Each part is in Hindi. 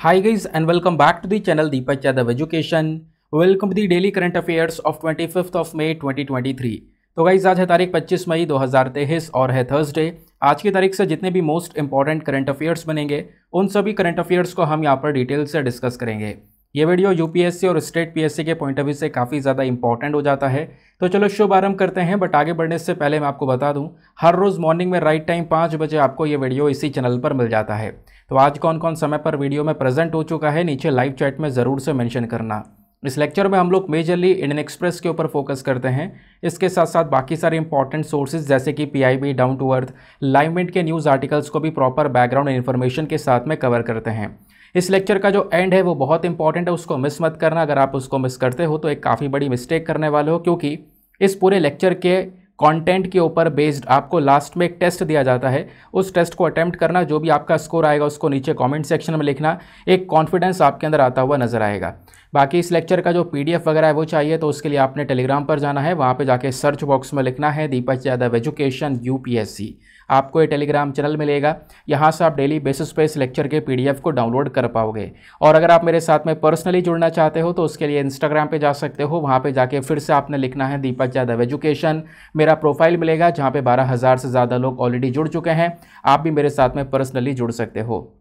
Hi guys and welcome back to the channel Deepak Yadav Education. Welcome to the daily current affairs of 25th of May 2023. तो गाइज आज है तारीख 25 मई 2023 और है थर्सडे। आज की तारीख से जितने भी मोस्ट इंपॉर्टेंट करंट अफेयर्स बनेंगे उन सभी करंट अफेयर्स को हम यहाँ पर डिटेल से डिस्कस करेंगे। ये वीडियो यूपीएससी और स्टेट पीएससी के पॉइंट ऑफ व्यू से काफ़ी ज़्यादा इंपॉर्टेंट हो जाता है, तो चलो शुभारंभ करते हैं। बट आगे बढ़ने से पहले मैं आपको बता दूं, हर रोज़ मॉर्निंग में राइट टाइम 5 बजे आपको ये वीडियो इसी चैनल पर मिल जाता है। तो आज कौन कौन समय पर वीडियो में प्रेजेंट हो चुका है नीचे लाइव चैट में ज़रूर से मेंशन करना। इस लेक्चर में हम लोग मेजरली इंडियन एक्सप्रेस के ऊपर फोकस करते हैं, इसके साथ साथ बाकी सारे इंपॉर्टेंट सोर्सेज जैसे कि PIB, down to earth, Livemint के न्यूज़ आर्टिकल्स को भी प्रॉपर बैकग्राउंड इन्फॉर्मेशन के साथ में कवर करते हैं। इस लेक्चर का जो एंड है वो बहुत इंपॉर्टेंट है, उसको मिस मत करना। अगर आप उसको मिस करते हो तो एक काफ़ी बड़ी मिस्टेक करने वाले हो, क्योंकि इस पूरे लेक्चर के कंटेंट के ऊपर बेस्ड आपको लास्ट में एक टेस्ट दिया जाता है। उस टेस्ट को अटेम्प्ट करना, जो भी आपका स्कोर आएगा उसको नीचे कमेंट सेक्शन में लिखना, एक कॉन्फिडेंस आपके अंदर आता हुआ नजर आएगा। बाकी इस लेक्चर का जो पीडीएफ वगैरह है वो चाहिए तो उसके लिए आपने टेलीग्राम पर जाना है, वहाँ पे जाके सर्च बॉक्स में लिखना है दीपक यादव एजुकेशन यूपीएससी, आपको ये टेलीग्राम चैनल मिलेगा। यहाँ से आप डेली बेसिस पे इस लेक्चर के पीडीएफ को डाउनलोड कर पाओगे। और अगर आप मेरे साथ में पर्सनली जुड़ना चाहते हो तो उसके लिए इंस्टाग्राम पे जा सकते हो, वहाँ पे जाके फिर से आपने लिखना है दीपक यादव एजुकेशन, मेरा प्रोफाइल मिलेगा जहाँ पे 12,000 से ज़्यादा लोग ऑलरेडी जुड़ चुके हैं। आप भी मेरे साथ में पर्सनली जुड़ सकते हो।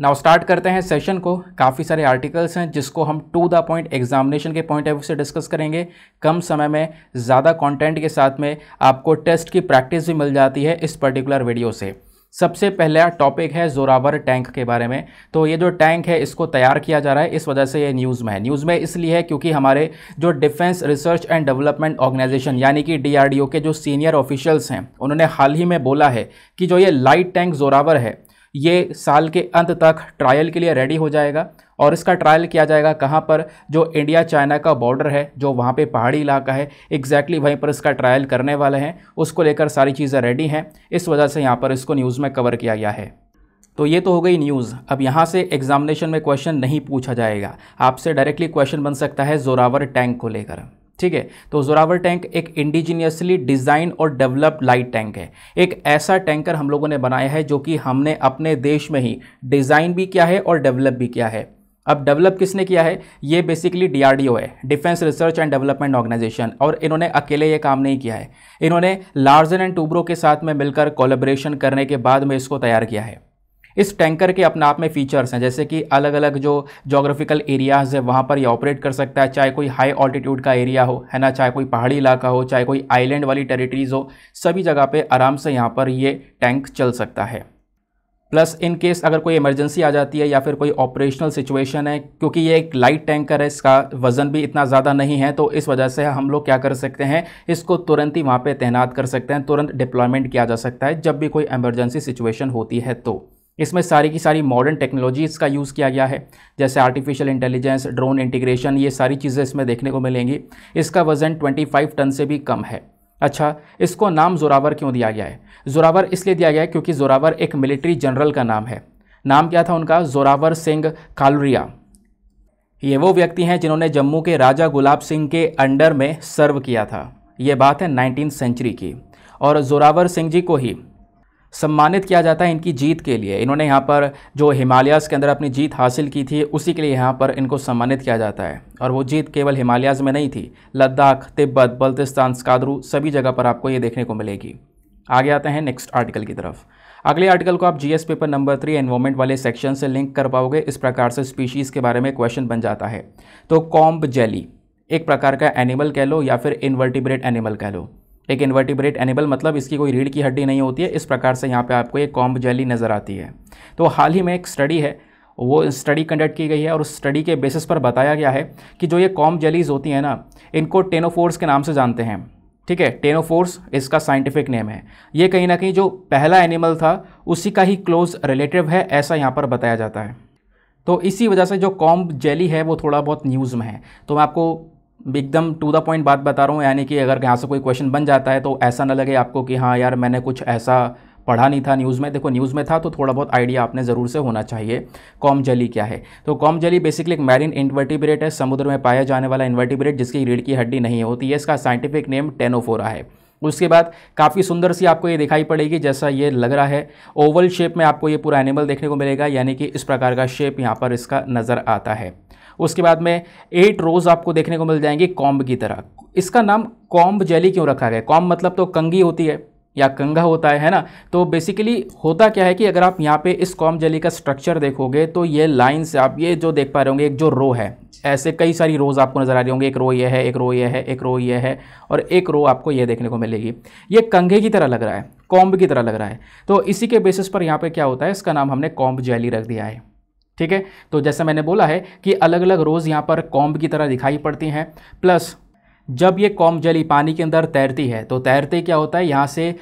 नाउ स्टार्ट करते हैं सेशन को। काफ़ी सारे आर्टिकल्स हैं जिसको हम टू द पॉइंट एग्जामिनेशन के पॉइंट ऑफ व्यू से डिस्कस करेंगे। कम समय में ज़्यादा कंटेंट के साथ में आपको टेस्ट की प्रैक्टिस भी मिल जाती है इस पर्टिकुलर वीडियो से। सबसे पहला टॉपिक है जोरावर टैंक के बारे में। तो ये जो टैंक है इसको तैयार किया जा रहा है, इस वजह से ये न्यूज़ में है। न्यूज़ में इसलिए है क्योंकि हमारे जो defence research and development organisation यानी कि डीआरडीओ के जो सीनियर ऑफिशियल्स हैं उन्होंने हाल ही में बोला है कि जो ये लाइट टैंक जोरावर है ये साल के अंत तक ट्रायल के लिए रेडी हो जाएगा। और इसका ट्रायल किया जाएगा कहाँ पर, जो इंडिया चाइना का बॉर्डर है, जो वहाँ पे पहाड़ी इलाका है, एग्जैक्टली वहीं पर इसका ट्रायल करने वाले हैं। उसको लेकर सारी चीज़ें रेडी हैं, इस वजह से यहाँ पर इसको न्यूज़ में कवर किया गया है। तो ये तो हो गई न्यूज़। अब यहाँ से एग्जामिनेशन में क्वेश्चन नहीं पूछा जाएगा, आपसे डायरेक्टली क्वेश्चन बन सकता है जोरावर टैंक को लेकर, ठीक है। तो जोरावर टैंक एक इंडिजीनियसली डिज़ाइन और डेवलप्ड लाइट टैंक है। एक ऐसा टैंकर हम लोगों ने बनाया है जो कि हमने अपने देश में ही डिज़ाइन भी किया है और डेवलप भी किया है। अब डेवलप किसने किया है, ये बेसिकली डीआरडीओ है, defence research and development organisation. और इन्होंने अकेले ये काम नहीं किया है, इन्होंने लार्सन एंड टूब्रो के साथ में मिलकर कोलैबोरेशन करने के बाद में इसको तैयार किया है। इस टैंकर के अपने आप में फीचर्स हैं, जैसे कि अलग अलग जो जोग्राफिकल एरियाज़ है वहाँ पर ये ऑपरेट कर सकता है, चाहे कोई हाई ऑल्टीट्यूड का एरिया हो, है ना, चाहे कोई पहाड़ी इलाका हो, चाहे कोई आइलैंड वाली टेरिटरीज़ हो, सभी जगह पे आराम से यहाँ पर ये टैंक चल सकता है। प्लस इन केस अगर कोई इमरजेंसी आ जाती है या फिर कोई ऑपरेशनल सिचुएशन है, क्योंकि ये एक लाइट टैंकर है, इसका वज़न भी इतना ज़्यादा नहीं है, तो इस वजह से हम लोग क्या कर सकते हैं, इसको तुरंत ही वहाँ पे तैनात कर सकते हैं, तुरंत डिप्लॉयमेंट किया जा सकता है जब भी कोई इमरजेंसी सिचुएशन होती है। तो इसमें सारी की सारी मॉडर्न टेक्नोलॉजीज़ का यूज़ किया गया है, जैसे आर्टिफिशियल इंटेलिजेंस, ड्रोन इंटीग्रेशन, ये सारी चीज़ें इसमें देखने को मिलेंगी। इसका वज़न 25 टन से भी कम है। अच्छा, इसको नाम जोरावर क्यों दिया गया है? जोरावर इसलिए दिया गया है क्योंकि जोरावर एक मिलिट्री जनरल का नाम है। नाम क्या था उनका, जोरावर सिंह कालरिया। ये वो व्यक्ति हैं जिन्होंने जम्मू के राजा गुलाब सिंह के अंडर में सर्व किया था। ये बात है 19वीं सेंचुरी की। और जोरावर सिंह जी को ही सम्मानित किया जाता है इनकी जीत के लिए। इन्होंने यहाँ पर जो हिमालयाज़ के अंदर अपनी जीत हासिल की थी उसी के लिए यहाँ पर इनको सम्मानित किया जाता है। और वो जीत केवल हिमालयाज़ में नहीं थी, लद्दाख, तिब्बत, बल्तिस्तान, स्कादरू, सभी जगह पर आपको ये देखने को मिलेगी। आगे आते हैं नेक्स्ट आर्टिकल की तरफ। अगले आर्टिकल को आप जीएस पेपर नंबर 3 एनवायरमेंट वाले सेक्शन से लिंक कर पाओगे। इस प्रकार से स्पीशीज़ के बारे में क्वेश्चन बन जाता है। तो कॉम्ब जेली एक प्रकार का एनिमल कह लो या फिर इनवर्टिब्रेट एनिमल कह लो। एक इनवर्टिब्रेट एनिमल मतलब इसकी कोई रीढ़ की हड्डी नहीं होती है, इस प्रकार से यहाँ पे आपको एक कॉम्ब जेली नज़र आती है। तो हाल ही में एक स्टडी है, वो स्टडी कंडक्ट की गई है और उस स्टडी के बेसिस पर बताया गया है कि जो ये कॉम्ब जेलीज़ होती हैं ना, इनको टेनोफोर्स के नाम से जानते हैं, ठीक है। टेनोफोर्स इसका साइंटिफिक नेम है। ये कहीं ना कहीं जो पहला एनिमल था उसी का ही क्लोज रिलेटिव है, ऐसा यहाँ पर बताया जाता है। तो इसी वजह से जो कॉम्ब जेली है वो थोड़ा बहुत न्यूज़ में है। तो मैं आपको एकदम टू द पॉइंट बात बता रहा हूँ, यानी कि अगर यहाँ से कोई क्वेश्चन बन जाता है तो ऐसा ना लगे आपको कि हाँ यार मैंने कुछ ऐसा पढ़ा नहीं था न्यूज़ में। देखो न्यूज़ में था तो थोड़ा बहुत आइडिया आपने ज़रूर से होना चाहिए। कॉम्ब जेली क्या है? तो कॉम्ब जेली बेसिकली एक मैरीन इनवर्टिब्रेट है, समुद्र में पाया जाने वाला इनवर्टिब्रेट जिसकी रीढ़ की हड्डी नहीं होती है। इसका साइंटिफिक नेम टेनोफोरा है। उसके बाद काफ़ी सुंदर सी आपको ये दिखाई पड़ेगी, जैसा ये लग रहा है ओवल शेप में आपको ये पूरा एनिमल देखने को मिलेगा, यानी कि इस प्रकार का शेप यहाँ पर इसका नज़र आता है। उसके बाद में 8 रोज़ आपको देखने को मिल जाएंगी कॉम्ब की तरह। इसका नाम कॉम्ब जेली क्यों रखा गया? कॉम्ब मतलब तो कंगी होती है या कंगा होता है ना। तो बेसिकली होता क्या है कि अगर आप यहाँ पे इस कॉम्ब जेली का स्ट्रक्चर देखोगे तो ये लाइन से आप ये जो देख पा रहे होंगे, एक जो रो है, ऐसे कई सारी रोज आपको नज़र आ रही होंगी। एक रो ये है, एक रो ये है, एक रो ये है और एक रो आपको ये देखने को मिलेगी। ये कंघे की तरह लग रहा है, कॉम्ब की तरह लग रहा है, तो इसी के बेसिस पर यहाँ पर क्या होता है, इसका नाम हमने कॉम्ब जेली रख दिया है। ठीक है, तो जैसा मैंने बोला है कि अलग अलग रोज़ यहाँ पर कॉम्ब की तरह दिखाई पड़ती हैं। प्लस जब ये कॉम्ब जेली पानी के अंदर तैरती है तो तैरते क्या होता है, यहाँ से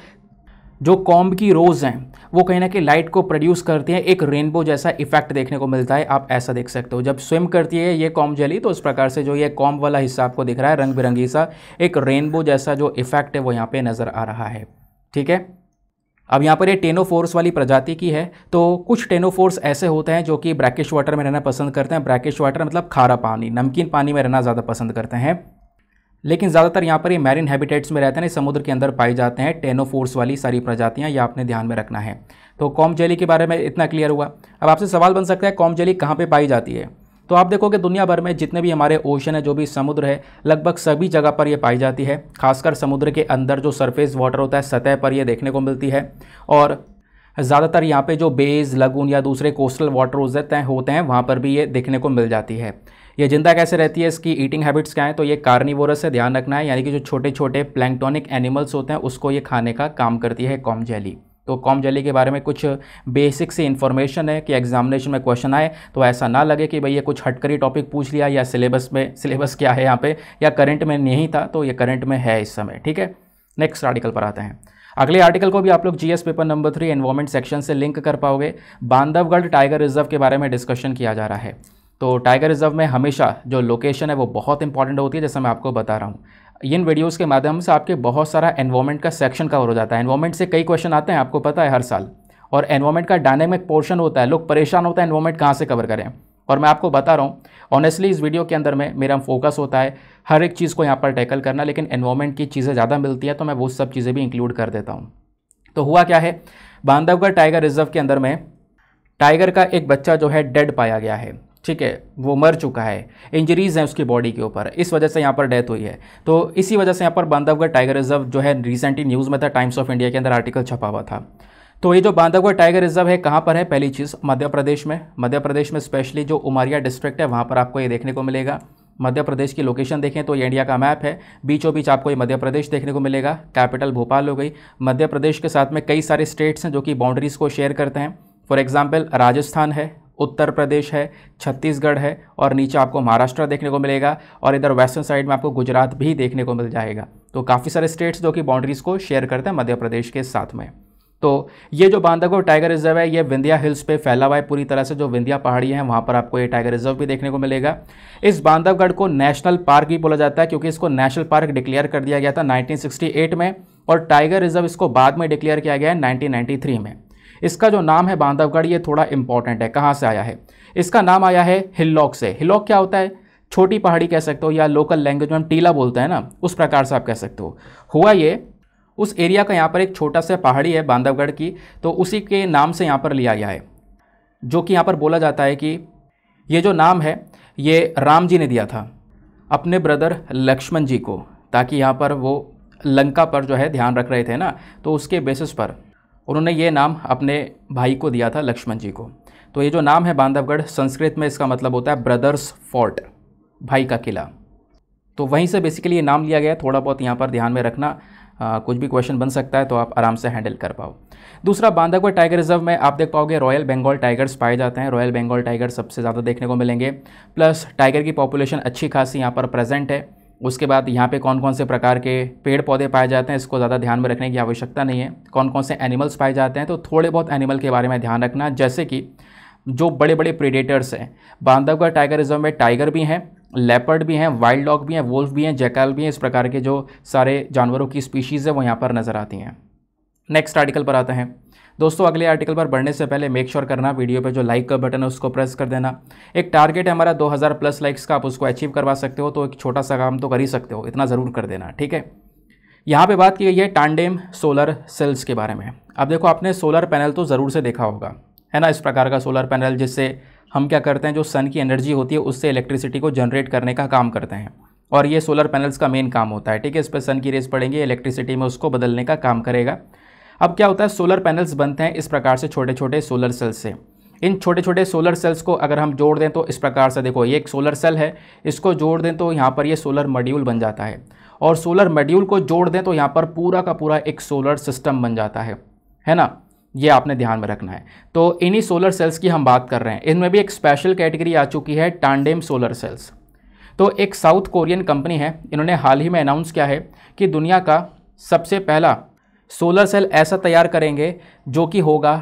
जो कॉम्ब की रोज़ हैं वो कहीं ना कहीं लाइट को प्रोड्यूस करती हैं, एक रेनबो जैसा इफेक्ट देखने को मिलता है। आप ऐसा देख सकते हो, जब स्विम करती है ये कॉम्ब जेली तो इस प्रकार से जो ये कॉम्ब वाला हिस्सा आपको दिख रहा है, रंग बिरंगी सा एक रेनबो जैसा जो इफेक्ट है वो यहाँ पर नज़र आ रहा है। ठीक है, अब यहाँ पर ये टेनोफोर्स वाली प्रजाति की है, तो कुछ टेनोफोर्स ऐसे होते हैं जो कि ब्रैकिश वाटर में रहना पसंद करते हैं। ब्रैकिश वाटर मतलब खारा पानी, नमकीन पानी में रहना ज़्यादा पसंद करते हैं, लेकिन ज़्यादातर यहाँ पर ये मैरीन हैबिटेट्स में रहते हैं, समुद्र के अंदर पाए जाते हैं टेनोफोर्स वाली सारी प्रजातियाँ, यह आपने ध्यान में रखना है। तो कॉम्ब जेली के बारे में इतना क्लियर हुआ। अब आपसे सवाल बन सकता है कॉम्ब जेली कहाँ पर पाई जाती है? तो आप देखोगे दुनिया भर में जितने भी हमारे ओशन है, जो भी समुद्र है, लगभग सभी जगह पर ये पाई जाती है। खासकर समुद्र के अंदर जो सरफेस वाटर होता है, सतह पर ये देखने को मिलती है और ज़्यादातर यहाँ पे जो बेज, लगून या दूसरे कोस्टल वाटर होते हैं वहाँ पर भी ये देखने को मिल जाती है। ये जिंदा कैसे रहती है, इसकी ईटिंग हैबिट्स क्या है, तो ये कार्निवोरस है, ध्यान रखना है, यानी कि जो छोटे छोटे प्लैंक्टोनिक एनिमल्स होते हैं उसको ये खाने का काम करती है कॉम्ब जेली। तो कॉम्ब जेली के बारे में कुछ बेसिक सी इन्फॉर्मेशन है कि एग्जामिनेशन में क्वेश्चन आए तो ऐसा ना लगे कि भई ये कुछ हटकरी टॉपिक पूछ लिया या सिलेबस में, सिलेबस क्या है यहाँ पे, या करंट में नहीं था, तो ये करंट में है इस समय। ठीक है, नेक्स्ट आर्टिकल पर आते हैं। अगले आर्टिकल को भी आप लोग GS paper number 3 environment section से लिंक कर पाओगे। बांधवगढ़ टाइगर रिजर्व के बारे में डिस्कशन किया जा रहा है। तो टाइगर रिजर्व में हमेशा जो लोकेशन है वो बहुत इंपॉर्टेंट होती है, जैसा मैं आपको बता रहा हूँ। इन वीडियोस के माध्यम से आपके बहुत सारा एनवायरमेंट का सेक्शन कवर हो जाता है। एनवायरमेंट से कई क्वेश्चन आते हैं, आपको पता है, हर साल, और एनवायरमेंट का डायनेमिक पोर्शन होता है। लोग परेशान होते हैं एनवायरमेंट कहाँ से कवर करें, और मैं आपको बता रहा हूँ ऑनेस्टली इस वीडियो के अंदर में मेरा फोकस होता है हर एक चीज़ को यहाँ पर टैकल करना, लेकिन एनवायरमेंट की चीज़ें ज़्यादा मिलती है तो मैं वो सब चीज़ें भी इंक्लूड कर देता हूँ। तो हुआ क्या है, बांधवगढ़ टाइगर रिजर्व के अंदर में टाइगर का एक बच्चा जो है डेड पाया गया है। ठीक है, वो मर चुका है, इंजरीज़ हैं उसकी बॉडी के ऊपर, इस वजह से यहाँ पर डेथ हुई है। तो इसी वजह से यहाँ पर बांधवगढ़ टाइगर रिजर्व जो है रिसेंटली न्यूज़ में था, टाइम्स ऑफ इंडिया के अंदर आर्टिकल छपा हुआ था। तो ये जो बांधवगढ़ टाइगर रिजर्व है कहाँ पर है? पहली चीज़ मध्य प्रदेश में। मध्य प्रदेश में स्पेशली जो उमरिया डिस्ट्रिक्ट है वहाँ पर आपको ये देखने को मिलेगा। मध्य प्रदेश की लोकेशन देखें तो ये इंडिया का मैप है, बीचों बीच आपको ये मध्य प्रदेश देखने को मिलेगा। कैपिटल भोपाल हो गई। मध्य प्रदेश के साथ में कई सारे स्टेट्स हैं जो कि बाउंड्रीज़ को शेयर करते हैं। फॉर एग्जाम्पल राजस्थान है, उत्तर प्रदेश है, छत्तीसगढ़ है और नीचे आपको महाराष्ट्र देखने को मिलेगा और इधर वेस्टर्न साइड में आपको गुजरात भी देखने को मिल जाएगा। तो काफ़ी सारे स्टेट्स जो कि बाउंड्रीज़ को शेयर करते हैं मध्य प्रदेश के साथ में। तो ये जो बांधवगढ़ टाइगर रिजर्व है ये विंध्या हिल्स पे फैला हुआ है पूरी तरह से। जो विंध्या पहाड़ी है वहाँ पर आपको ये टाइगर रिजर्व भी देखने को मिलेगा। इस बांधवगढ़ को नेशनल पार्क भी बोला जाता है क्योंकि इसको नेशनल पार्क डिक्लेयर कर दिया गया था 1968 में और टाइगर रिजर्व इसको बाद में डिक्लेयर किया गया है 1993 में। इसका जो नाम है बांधवगढ़, ये थोड़ा इंपॉर्टेंट है। कहाँ से आया है? इसका नाम आया है हिलॉक से। हिलॉक क्या होता है? छोटी पहाड़ी कह सकते हो या लोकल लैंग्वेज में हम टीला बोलते हैं ना, उस प्रकार से आप कह सकते हो। हुआ ये उस एरिया का, यहाँ पर एक छोटा सा पहाड़ी है बांधवगढ़ की, तो उसी के नाम से यहाँ पर लिया गया है। जो कि यहाँ पर बोला जाता है कि ये जो नाम है ये राम जी ने दिया था अपने ब्रदर लक्ष्मण जी को, ताकि यहाँ पर वो लंका पर जो है ध्यान रख रहे थे ना, तो उसके बेसिस पर उन्होंने ये नाम अपने भाई को दिया था, लक्ष्मण जी को। तो ये जो नाम है बांधवगढ़, संस्कृत में इसका मतलब होता है ब्रदर्स फोर्ट, भाई का किला। तो वहीं से बेसिकली ये नाम लिया गया। थोड़ा बहुत यहाँ पर ध्यान में रखना, कुछ भी क्वेश्चन बन सकता है तो आप आराम से हैंडल कर पाओ। दूसरा, बांधवगढ़ टाइगर रिजर्व में आप देख पाओगे रॉयल बंगाल टाइगर्स पाए जाते हैं। रॉयल बंगाल टाइगर सबसे ज़्यादा देखने को मिलेंगे। प्लस टाइगर की पॉपुलेशन अच्छी खासी यहाँ पर प्रेजेंट है। उसके बाद यहाँ पे कौन कौन से प्रकार के पेड़ पौधे पाए जाते हैं इसको ज़्यादा ध्यान में रखने की आवश्यकता नहीं है। कौन कौन से एनिमल्स पाए जाते हैं, तो थोड़े बहुत एनिमल के बारे में ध्यान रखना, जैसे कि जो बड़े बड़े प्रीडेटर्स हैं। बांधवगढ़ टाइगर रिजर्व में टाइगर भी हैं, लेपर्ड भी हैं, वाइल्ड डॉग भी हैं, वुल्फ भी हैं, जैकल भी हैं। इस प्रकार के जो सारे जानवरों की स्पीशीज़ है वो यहाँ पर नज़र आती हैं। नेक्स्ट आर्टिकल पर आते हैं दोस्तों। अगले आर्टिकल पर बढ़ने से पहले मेक श्योर करना वीडियो पे जो लाइक का बटन है उसको प्रेस कर देना। एक टारगेट है हमारा 2000 प्लस लाइक्स का, आप उसको अचीव करवा सकते हो, तो एक छोटा सा काम तो कर ही सकते हो, इतना ज़रूर कर देना। ठीक है, यहाँ पे बात की गई है टांडेम सोलर सेल्स के बारे में। अब देखो आपने सोलर पैनल तो ज़रूर से देखा होगा, है ना, इस प्रकार का सोलर पैनल जिससे हम क्या करते हैं, जो सन की एनर्जी होती है उससे इलेक्ट्रिसिटी को जनरेट करने का काम करते हैं और ये सोलर पैनल्स का मेन काम होता है। ठीक है, इस पर सन की रेस पड़ेंगी, इलेक्ट्रिसिटी में उसको बदलने का काम करेगा। अब क्या होता है, सोलर पैनल्स बनते हैं इस प्रकार से छोटे छोटे सोलर सेल्स से। इन छोटे छोटे सोलर सेल्स को अगर हम जोड़ दें तो इस प्रकार से देखो, ये एक सोलर सेल है, इसको जोड़ दें तो यहाँ पर ये सोलर मॉड्यूल बन जाता है और सोलर मॉड्यूल को जोड़ दें तो यहाँ पर पूरा का पूरा एक सोलर सिस्टम बन जाता है ना। ये आपने ध्यान में रखना है। तो इन्हीं सोलर सेल्स की हम बात कर रहे हैं। इनमें भी एक स्पेशल कैटेगरी आ चुकी है, टांडेम सोलर सेल्स। तो एक साउथ कोरियन कंपनी है, इन्होंने हाल ही में अनाउंस किया है कि दुनिया का सबसे पहला सोलर सेल ऐसा तैयार करेंगे जो कि होगा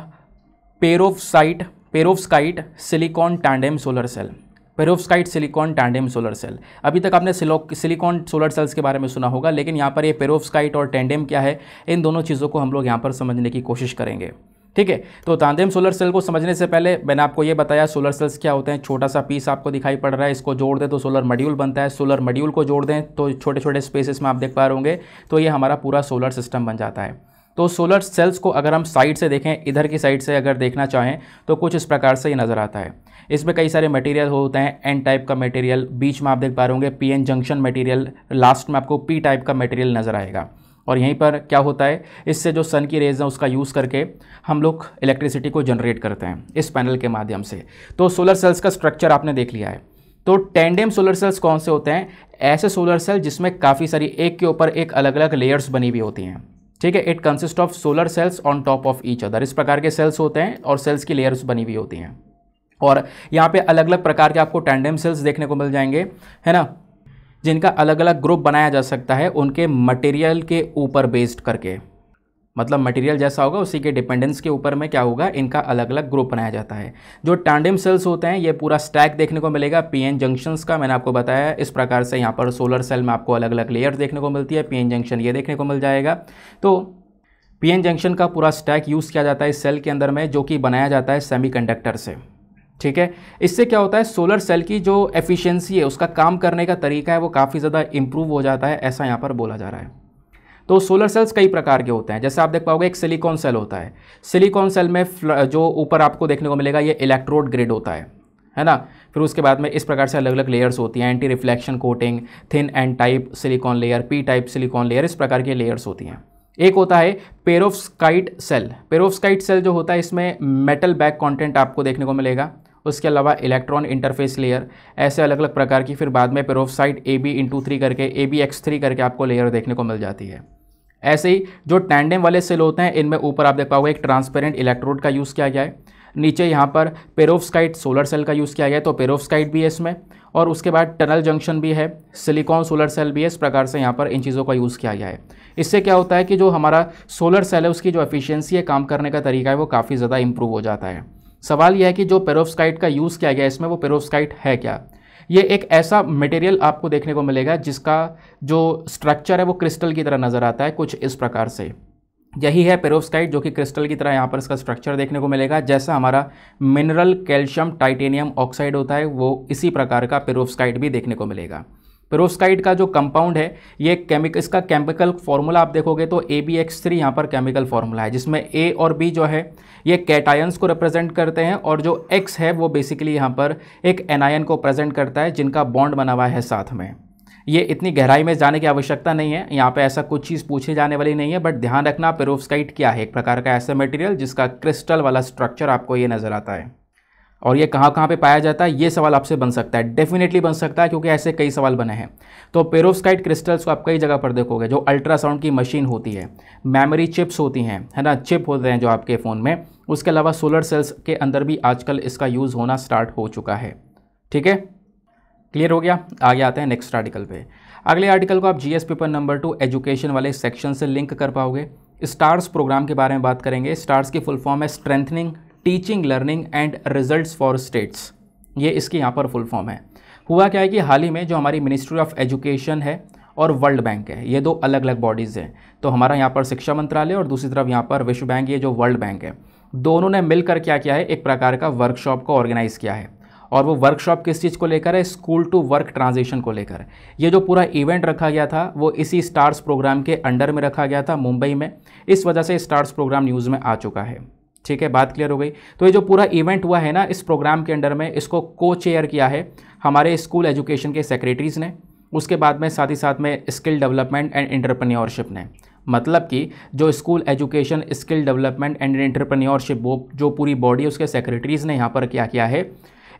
perovskite silicon tandem solar cell. Perovskite silicon tandem solar cell, अभी तक आपने सिलिकॉन सोलर सेल्स के बारे में सुना होगा, लेकिन यहाँ पर ये पेरोवस्काइट और टांडेम क्या है, इन दोनों चीज़ों को हम लोग यहाँ पर समझने की कोशिश करेंगे। ठीक है, तो टांडेम सोलर सेल को समझने से पहले मैंने आपको ये बताया सोलर सेल्स क्या होते हैं। छोटा सा पीस आपको दिखाई पड़ रहा है, इसको जोड़ दें तो सोलर मॉड्यूल बनता है, सोलर मॉड्यूल को जोड़ दें तो छोटे छोटे स्पेसेस में आप देख पा रहे होंगे, तो ये हमारा पूरा सोलर सिस्टम बन जाता है। तो सोलर सेल्स को अगर हम साइड से देखें, इधर की साइड से अगर देखना चाहें तो कुछ इस प्रकार से ये नज़र आता है। इसमें कई सारे मटेरियल होते हैं, एन टाइप का मटेरियल, बीच में आप देख पा रहे होंगे P N junction material, last में आपको पी टाइप का मटेरियल नज़र आएगा। और यहीं पर क्या होता है, इससे जो सन की रेज है उसका यूज़ करके हम लोग इलेक्ट्रिसिटी को जनरेट करते हैं इस पैनल के माध्यम से। तो सोलर सेल्स का स्ट्रक्चर आपने देख लिया है। तो टांडेम सोलर सेल्स कौन से होते हैं, ऐसे सोलर सेल जिसमें काफ़ी सारी एक के ऊपर एक अलग अलग लेयर्स बनी हुई होती हैं। ठीक है, it consist of solar cells on top of each other, इस प्रकार के सेल्स होते हैं और सेल्स की लेयर्स बनी हुई होती हैं। और यहाँ पे अलग अलग प्रकार के आपको टांडेम सेल्स देखने को मिल जाएंगे, है ना, जिनका अलग अलग ग्रुप बनाया जा सकता है उनके मटेरियल के ऊपर बेस्ड करके। मतलब मटेरियल जैसा होगा उसी के डिपेंडेंस के ऊपर में क्या होगा, इनका अलग अलग ग्रुप बनाया जाता है। जो टांडेम सेल्स होते हैं ये पूरा स्टैक देखने को मिलेगा पीएन जंक्शंस का, मैंने आपको बताया। इस प्रकार से यहाँ पर सोलर सेल में आपको अलग अलग लेयर्स देखने को मिलती है, पीएन जंक्शन ये देखने को मिल जाएगा। तो पीएन जंक्शन का पूरा स्टैक यूज़ किया जाता है इस सेल के अंदर में, जो कि बनाया जाता है सेमीकंडक्टर से। ठीक है, इससे क्या होता है, सोलर सेल की जो एफिशिएंसी है, उसका काम करने का तरीका है, वो काफ़ी ज़्यादा इम्प्रूव हो जाता है, ऐसा यहाँ पर बोला जा रहा है। तो सोलर सेल्स कई प्रकार के होते हैं, जैसे आप देख पाओगे एक सिलिकॉन सेल होता है। सिलिकॉन सेल में जो ऊपर आपको देखने को मिलेगा ये इलेक्ट्रोड ग्रिड होता है ना। फिर उसके बाद में इस प्रकार से अलग अलग लेयर्स होती हैं, anti reflection coating, thin N type silicon layer, P type silicon layer, इस प्रकार की लेयर्स होती हैं। एक होता है पेरोवस्काइट सेल। पेरोवस्काइट सेल जो होता है इसमें मेटल बैक कॉन्टेंट आपको देखने को मिलेगा, उसके अलावा इलेक्ट्रॉन इंटरफेस लेयर, ऐसे अलग अलग प्रकार की। फिर बाद में पेरोवस्काइट AB×3 करके ABX3 करके आपको लेयर देखने को मिल जाती है। ऐसे ही जो टांडेम वाले सेल होते हैं इनमें ऊपर आप देख पाओगे एक ट्रांसपेरेंट इलेक्ट्रोड का यूज़ किया गया है, नीचे यहाँ पर पेरोवस्काइट सोलर सेल का यूज़ किया गया है, तो पेरोवस्काइट भी है इसमें। और उसके बाद टनल जंक्शन भी है, सिलिकॉन सोलर सेल भी है, इस प्रकार से यहाँ पर इन चीज़ों का यूज़ किया गया है। इससे क्या होता है कि जो हमारा सोलर सेल है उसकी जो एफिशिएंसी है, काम करने का तरीका है, वो काफ़ी ज़्यादा इम्प्रूव हो जाता है। सवाल यह है कि जो पेरोवस्काइट का यूज़ किया गया है इसमें, वो पेरोवस्काइट है क्या? ये एक ऐसा मटेरियल आपको देखने को मिलेगा जिसका जो स्ट्रक्चर है वो क्रिस्टल की तरह नज़र आता है, कुछ इस प्रकार से। यही है पेरोवस्काइट, जो कि क्रिस्टल की तरह यहाँ पर इसका स्ट्रक्चर देखने को मिलेगा। जैसा हमारा मिनरल कैल्शियम टाइटेनियम ऑक्साइड होता है, वो इसी प्रकार का पेरोवस्काइट भी देखने को मिलेगा। पेरोवस्काइट का जो कंपाउंड है ये इसका केमिकल फार्मूला आप देखोगे तो ABX3 यहाँ पर केमिकल फार्मूला है, जिसमें A और B जो है ये कैटायंस को रिप्रेजेंट करते हैं और जो X है वो बेसिकली यहाँ पर एक एनायन को प्रेजेंट करता है जिनका बॉन्ड बना हुआ है साथ में। ये इतनी गहराई में जाने की आवश्यकता नहीं है, यहाँ पे ऐसा कुछ चीज़ पूछी जाने वाली नहीं है, बट ध्यान रखना पेरोवस्काइट क्या है, एक प्रकार का ऐसा मटेरियल जिसका क्रिस्टल वाला स्ट्रक्चर आपको ये नज़र आता है। और ये कहाँ पे पाया जाता है, ये सवाल आपसे बन सकता है, डेफिनेटली बन सकता है, क्योंकि ऐसे कई सवाल बने हैं। तो पेरोवस्काइट क्रिस्टल्स को आप कई जगह पर देखोगे, जो अल्ट्रासाउंड की मशीन होती है, मेमोरी चिप्स होती हैं, है ना, चिप होते हैं जो आपके फ़ोन में, उसके अलावा सोलर सेल्स के अंदर भी आजकल इसका यूज़ होना स्टार्ट हो चुका है। ठीक है, क्लियर हो गया। आगे आते हैं नेक्स्ट आर्टिकल पे। अगले आर्टिकल को आप GS पेपर नंबर 2 एजुकेशन वाले सेक्शन से लिंक कर पाओगे। स्टार्स प्रोग्राम के बारे में बात करेंगे। स्टार्स की फुल फॉर्म है strengthening teaching learning and results for states, ये इसकी यहाँ पर फुल फॉर्म है। हुआ क्या है कि हाल ही में जो हमारी मिनिस्ट्री ऑफ एजुकेशन है और वर्ल्ड बैंक है, ये दो अलग अलग बॉडीज़ हैं। तो हमारा यहाँ पर शिक्षा मंत्रालय और दूसरी तरफ यहाँ पर विश्व बैंक, ये जो वर्ल्ड बैंक है, दोनों ने मिलकर क्या किया है, एक प्रकार का वर्कशॉप को ऑर्गेनाइज़ किया है और वो वर्कशॉप किस चीज़ को लेकर है, स्कूल टू वर्क ट्रांजिशन को लेकर है। ये जो पूरा इवेंट रखा गया था वो इसी स्टार्स प्रोग्राम के अंडर में रखा गया था मुंबई में, इस वजह से स्टार्स प्रोग्राम न्यूज़ में आ चुका है। ठीक है, बात क्लियर हो गई। तो ये जो पूरा इवेंट हुआ है ना इस प्रोग्राम के अंडर में, इसको को चेयर किया है हमारे स्कूल एजुकेशन के सेक्रेटरीज़ ने, उसके बाद में साथ ही साथ में स्किल डेवलपमेंट एंड एंटरप्रेन्योरशिप ने। मतलब कि जो school education, skill development and entrepreneurship वो जो पूरी बॉडी उसके सेक्रेटरीज़ ने यहाँ पर क्या किया है,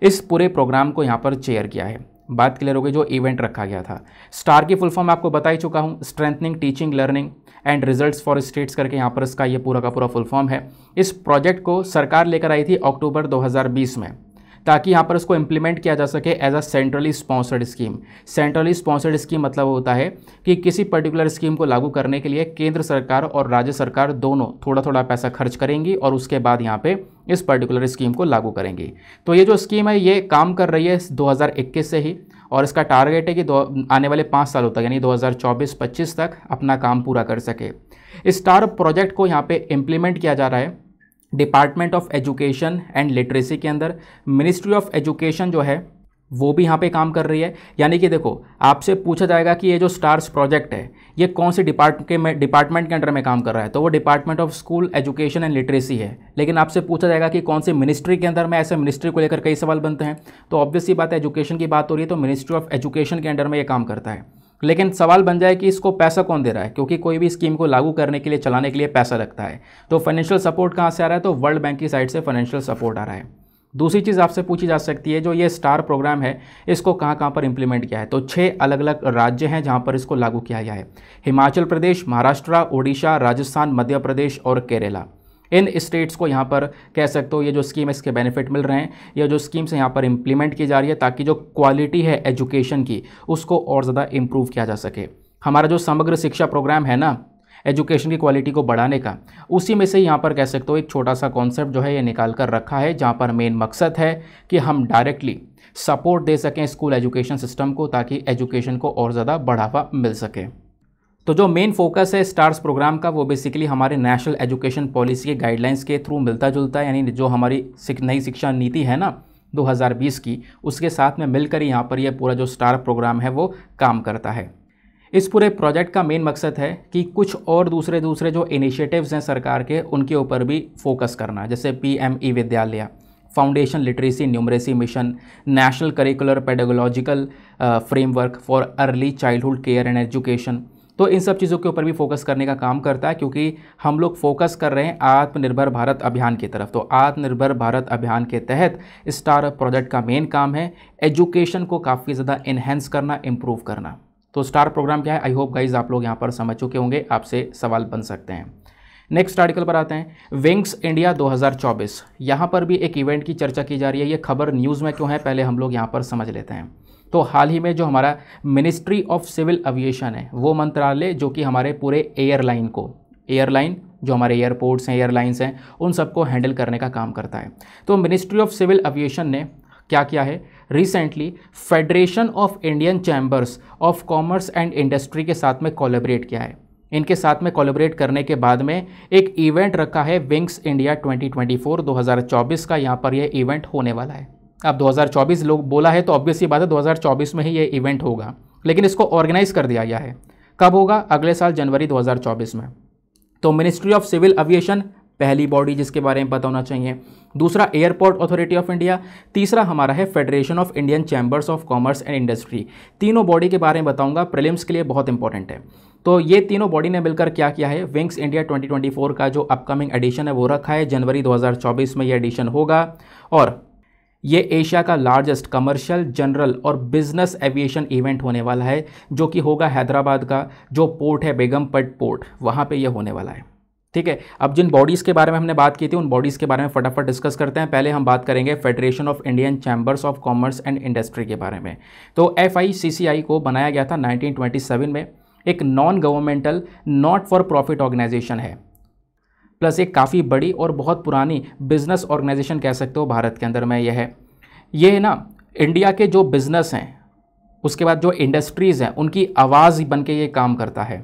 इस पूरे प्रोग्राम को यहाँ पर चेयर किया है। बात क्लियर हो गई। जो इवेंट रखा गया था, स्टार की फुल फॉर्म आपको बता ही चुका हूँ, strengthening teaching learning and results for states करके यहाँ पर इसका ये पूरा का पूरा फुल फॉर्म है। इस प्रोजेक्ट को सरकार लेकर आई थी अक्टूबर 2020 में, ताकि यहाँ पर इसको इम्प्लीमेंट किया जा सके as a centrally sponsored scheme. Centrally sponsored scheme मतलब होता है कि किसी पर्टिकुलर स्कीम को लागू करने के लिए केंद्र सरकार और राज्य सरकार दोनों थोड़ा थोड़ा पैसा खर्च करेंगी और उसके बाद यहाँ पे इस पर्टिकुलर स्कीम को लागू करेंगी। तो ये जो स्कीम है ये काम कर रही है 2021 से ही, और इसका टारगेट है कि आने वाले 5 सालों तक यानी 2024-25 तक अपना काम पूरा कर सके। इस स्टार प्रोजेक्ट को यहाँ पर इम्प्लीमेंट किया जा रहा है department of education and literacy के अंदर। मिनिस्ट्री ऑफ एजुकेशन जो है वो भी यहाँ पे काम कर रही है। यानी कि देखो, आपसे पूछा जाएगा कि ये जो स्टार्स प्रोजेक्ट है ये कौन से डिपार्टमेंट के अंडर में काम कर रहा है, तो वो department of school education and literacy है। लेकिन आपसे पूछा जाएगा कि कौन से मिनिस्ट्री के अंदर में, ऐसे मिनिस्ट्री को लेकर कई सवाल बनते हैं, तो ऑब्वियसली बात है एजुकेशन की बात हो रही है तो मिनिस्ट्री ऑफ एजुकेशन के अंडर में ये काम करता है। लेकिन सवाल बन जाए कि इसको पैसा कौन दे रहा है, क्योंकि कोई भी स्कीम को लागू करने के लिए, चलाने के लिए पैसा लगता है। तो फाइनेंशियल सपोर्ट कहाँ से आ रहा है, तो वर्ल्ड बैंक की साइड से फाइनेंशियल सपोर्ट आ रहा है। दूसरी चीज़ आपसे पूछी जा सकती है, जो ये स्टार प्रोग्राम है इसको कहाँ कहाँ पर इम्प्लीमेंट किया है, तो 6 अलग अलग राज्य हैं जहाँ पर इसको लागू किया गया है। हिमाचल प्रदेश, महाराष्ट्र, ओडिशा, राजस्थान, मध्य प्रदेश और केरला। इन स्टेट्स को यहाँ पर कह सकते हो ये जो स्कीम है इसके बेनिफिट मिल रहे हैं, या जो स्कीम्स यहाँ पर इम्प्लीमेंट की जा रही है ताकि जो क्वालिटी है एजुकेशन की उसको और ज़्यादा इम्प्रूव किया जा सके। हमारा जो समग्र शिक्षा प्रोग्राम है ना, एजुकेशन की क्वालिटी को बढ़ाने का, उसी में से यहाँ पर कह सकते हो एक छोटा सा कॉन्सेप्ट जो है ये निकाल कर रखा है, जहाँ पर मेन मकसद है कि हम डायरेक्टली सपोर्ट दे सकें स्कूल एजुकेशन सिस्टम को, ताकि एजुकेशन को और ज़्यादा बढ़ावा मिल सके। तो जो मेन फोकस है स्टार्स प्रोग्राम का वो बेसिकली हमारे नेशनल एजुकेशन पॉलिसी के गाइडलाइंस के थ्रू मिलता जुलता है, यानी जो हमारी नई शिक्षा नीति है ना 2020 की, उसके साथ में मिलकर यहाँ पर यह पूरा जो स्टार प्रोग्राम है वो काम करता है। इस पूरे प्रोजेक्ट का मेन मकसद है कि कुछ और दूसरे जो इनिशिएटिव्स हैं सरकार के उनके ऊपर भी फोकस करना, जैसे PME विद्यालय, foundation literacy numeracy mission, national curricular pedagogical framework for early childhood care and education. तो इन सब चीज़ों के ऊपर भी फोकस करने का काम करता है, क्योंकि हम लोग फोकस कर रहे हैं आत्मनिर्भर भारत अभियान की तरफ। तो आत्मनिर्भर भारत अभियान के तहत स्टार प्रोजेक्ट का मेन काम है एजुकेशन को काफ़ी ज़्यादा इन्हेंस करना, इम्प्रूव करना। तो स्टार प्रोग्राम क्या है, आई होप गाइज आप लोग यहाँ पर समझ चुके होंगे, आपसे सवाल बन सकते हैं। नेक्स्ट आर्टिकल पर आते हैं, विंग्स इंडिया 2024। यहाँ पर भी एक इवेंट की चर्चा की जा रही है। ये खबर न्यूज़ में क्यों है पहले हम लोग यहाँ पर समझ लेते हैं। तो हाल ही में जो हमारा मिनिस्ट्री ऑफ सिविल एविएशन है, वो मंत्रालय जो कि हमारे पूरे एयरलाइन को, एयरलाइन जो हमारे एयरपोर्ट्स हैं, एयरलाइंस हैं, उन सबको हैंडल करने का काम करता है। तो मिनिस्ट्री ऑफ सिविल एविएशन ने क्या किया है, recently federation of Indian chambers of commerce and industry के साथ में कोलैबोरेट किया है। इनके साथ में कोलैबोरेट करने के बाद में एक इवेंट रखा है विंग्स इंडिया 2024 2024 का, यहाँ पर यह इवेंट होने वाला है। अब 2024 लोग बोला है तो ऑब्वियसली बात है 2024 में ही ये इवेंट होगा, लेकिन इसको ऑर्गेनाइज कर दिया गया है। कब होगा, अगले साल जनवरी 2024 में। तो मिनिस्ट्री ऑफ सिविल एविएशन पहली बॉडी जिसके बारे में पता होना चाहिए, दूसरा एयरपोर्ट अथॉरिटी ऑफ इंडिया, तीसरा हमारा है federation of Indian chambers of commerce and industry. तीनों बॉडी के बारे में बताऊंगा, प्रीलिम्स के लिए बहुत इंपॉर्टेंट है। तो ये तीनों बॉडी ने मिलकर क्या किया है, विंग्स इंडिया 2024 का जो अपकमिंग एडिशन है वो रखा है। जनवरी 2024 में ये एडिशन होगा, और ये एशिया का लार्जेस्ट कमर्शियल, जनरल और बिजनेस एविएशन इवेंट होने वाला है, जो कि होगा हैदराबाद का जो पोर्ट है बेगमपट पोर्ट, वहाँ पे ये होने वाला है। ठीक है, अब जिन बॉडीज़ के बारे में हमने बात की थी उन बॉडीज़ के बारे में फटाफट डिस्कस करते हैं। पहले हम बात करेंगे federation of Indian chambers of commerce and industry के बारे में। तो FICCI को बनाया गया था 1927 में, एक non governmental not for profit organisation है, प्लस एक काफ़ी बड़ी और बहुत पुरानी बिजनेस ऑर्गेनाइजेशन कह सकते हो भारत के अंदर में। यह है, ये है ना, इंडिया के जो बिजनेस हैं, उसके बाद जो इंडस्ट्रीज़ हैं, उनकी आवाज़ बन के ये काम करता है।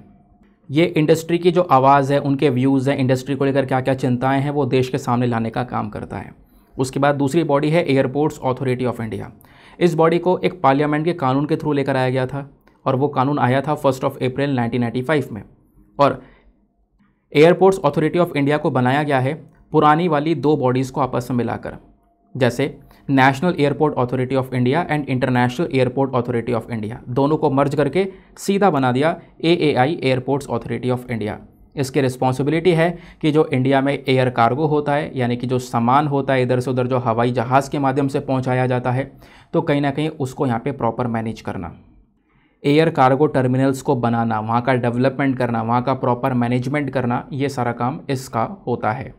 ये इंडस्ट्री की जो आवाज़ है, उनके व्यूज़ हैं, इंडस्ट्री को लेकर क्या क्या चिंताएं हैं, वो देश के सामने लाने का काम करता है। उसके बाद दूसरी बॉडी है एयरपोर्ट्स अथॉरिटी ऑफ इंडिया। इस बॉडी को एक पार्लियामेंट के कानून के थ्रू लेकर आया गया था और वो कानून आया था 1 अप्रैल 1995 में। और एयरपोर्ट्स अथॉरिटी ऑफ इंडिया को बनाया गया है पुरानी वाली दो बॉडीज़ को आपस में मिलाकर, जैसे national airport authority of India and international airport authority of India, दोनों को मर्ज करके सीधा बना दिया AAI airports authority of India. इसकी रिस्पॉन्सिबिलिटी है कि जो इंडिया में एयर कार्गो होता है, यानी कि जो सामान होता है इधर से उधर जो हवाई जहाज़ के माध्यम से पहुंचाया जाता है, तो कहीं ना कहीं उसको यहाँ पे प्रॉपर मैनेज करना, एयर कार्गो टर्मिनल्स को बनाना, वहाँ का डेवलपमेंट करना, वहाँ का प्रॉपर मैनेजमेंट करना, ये सारा काम इसका होता है।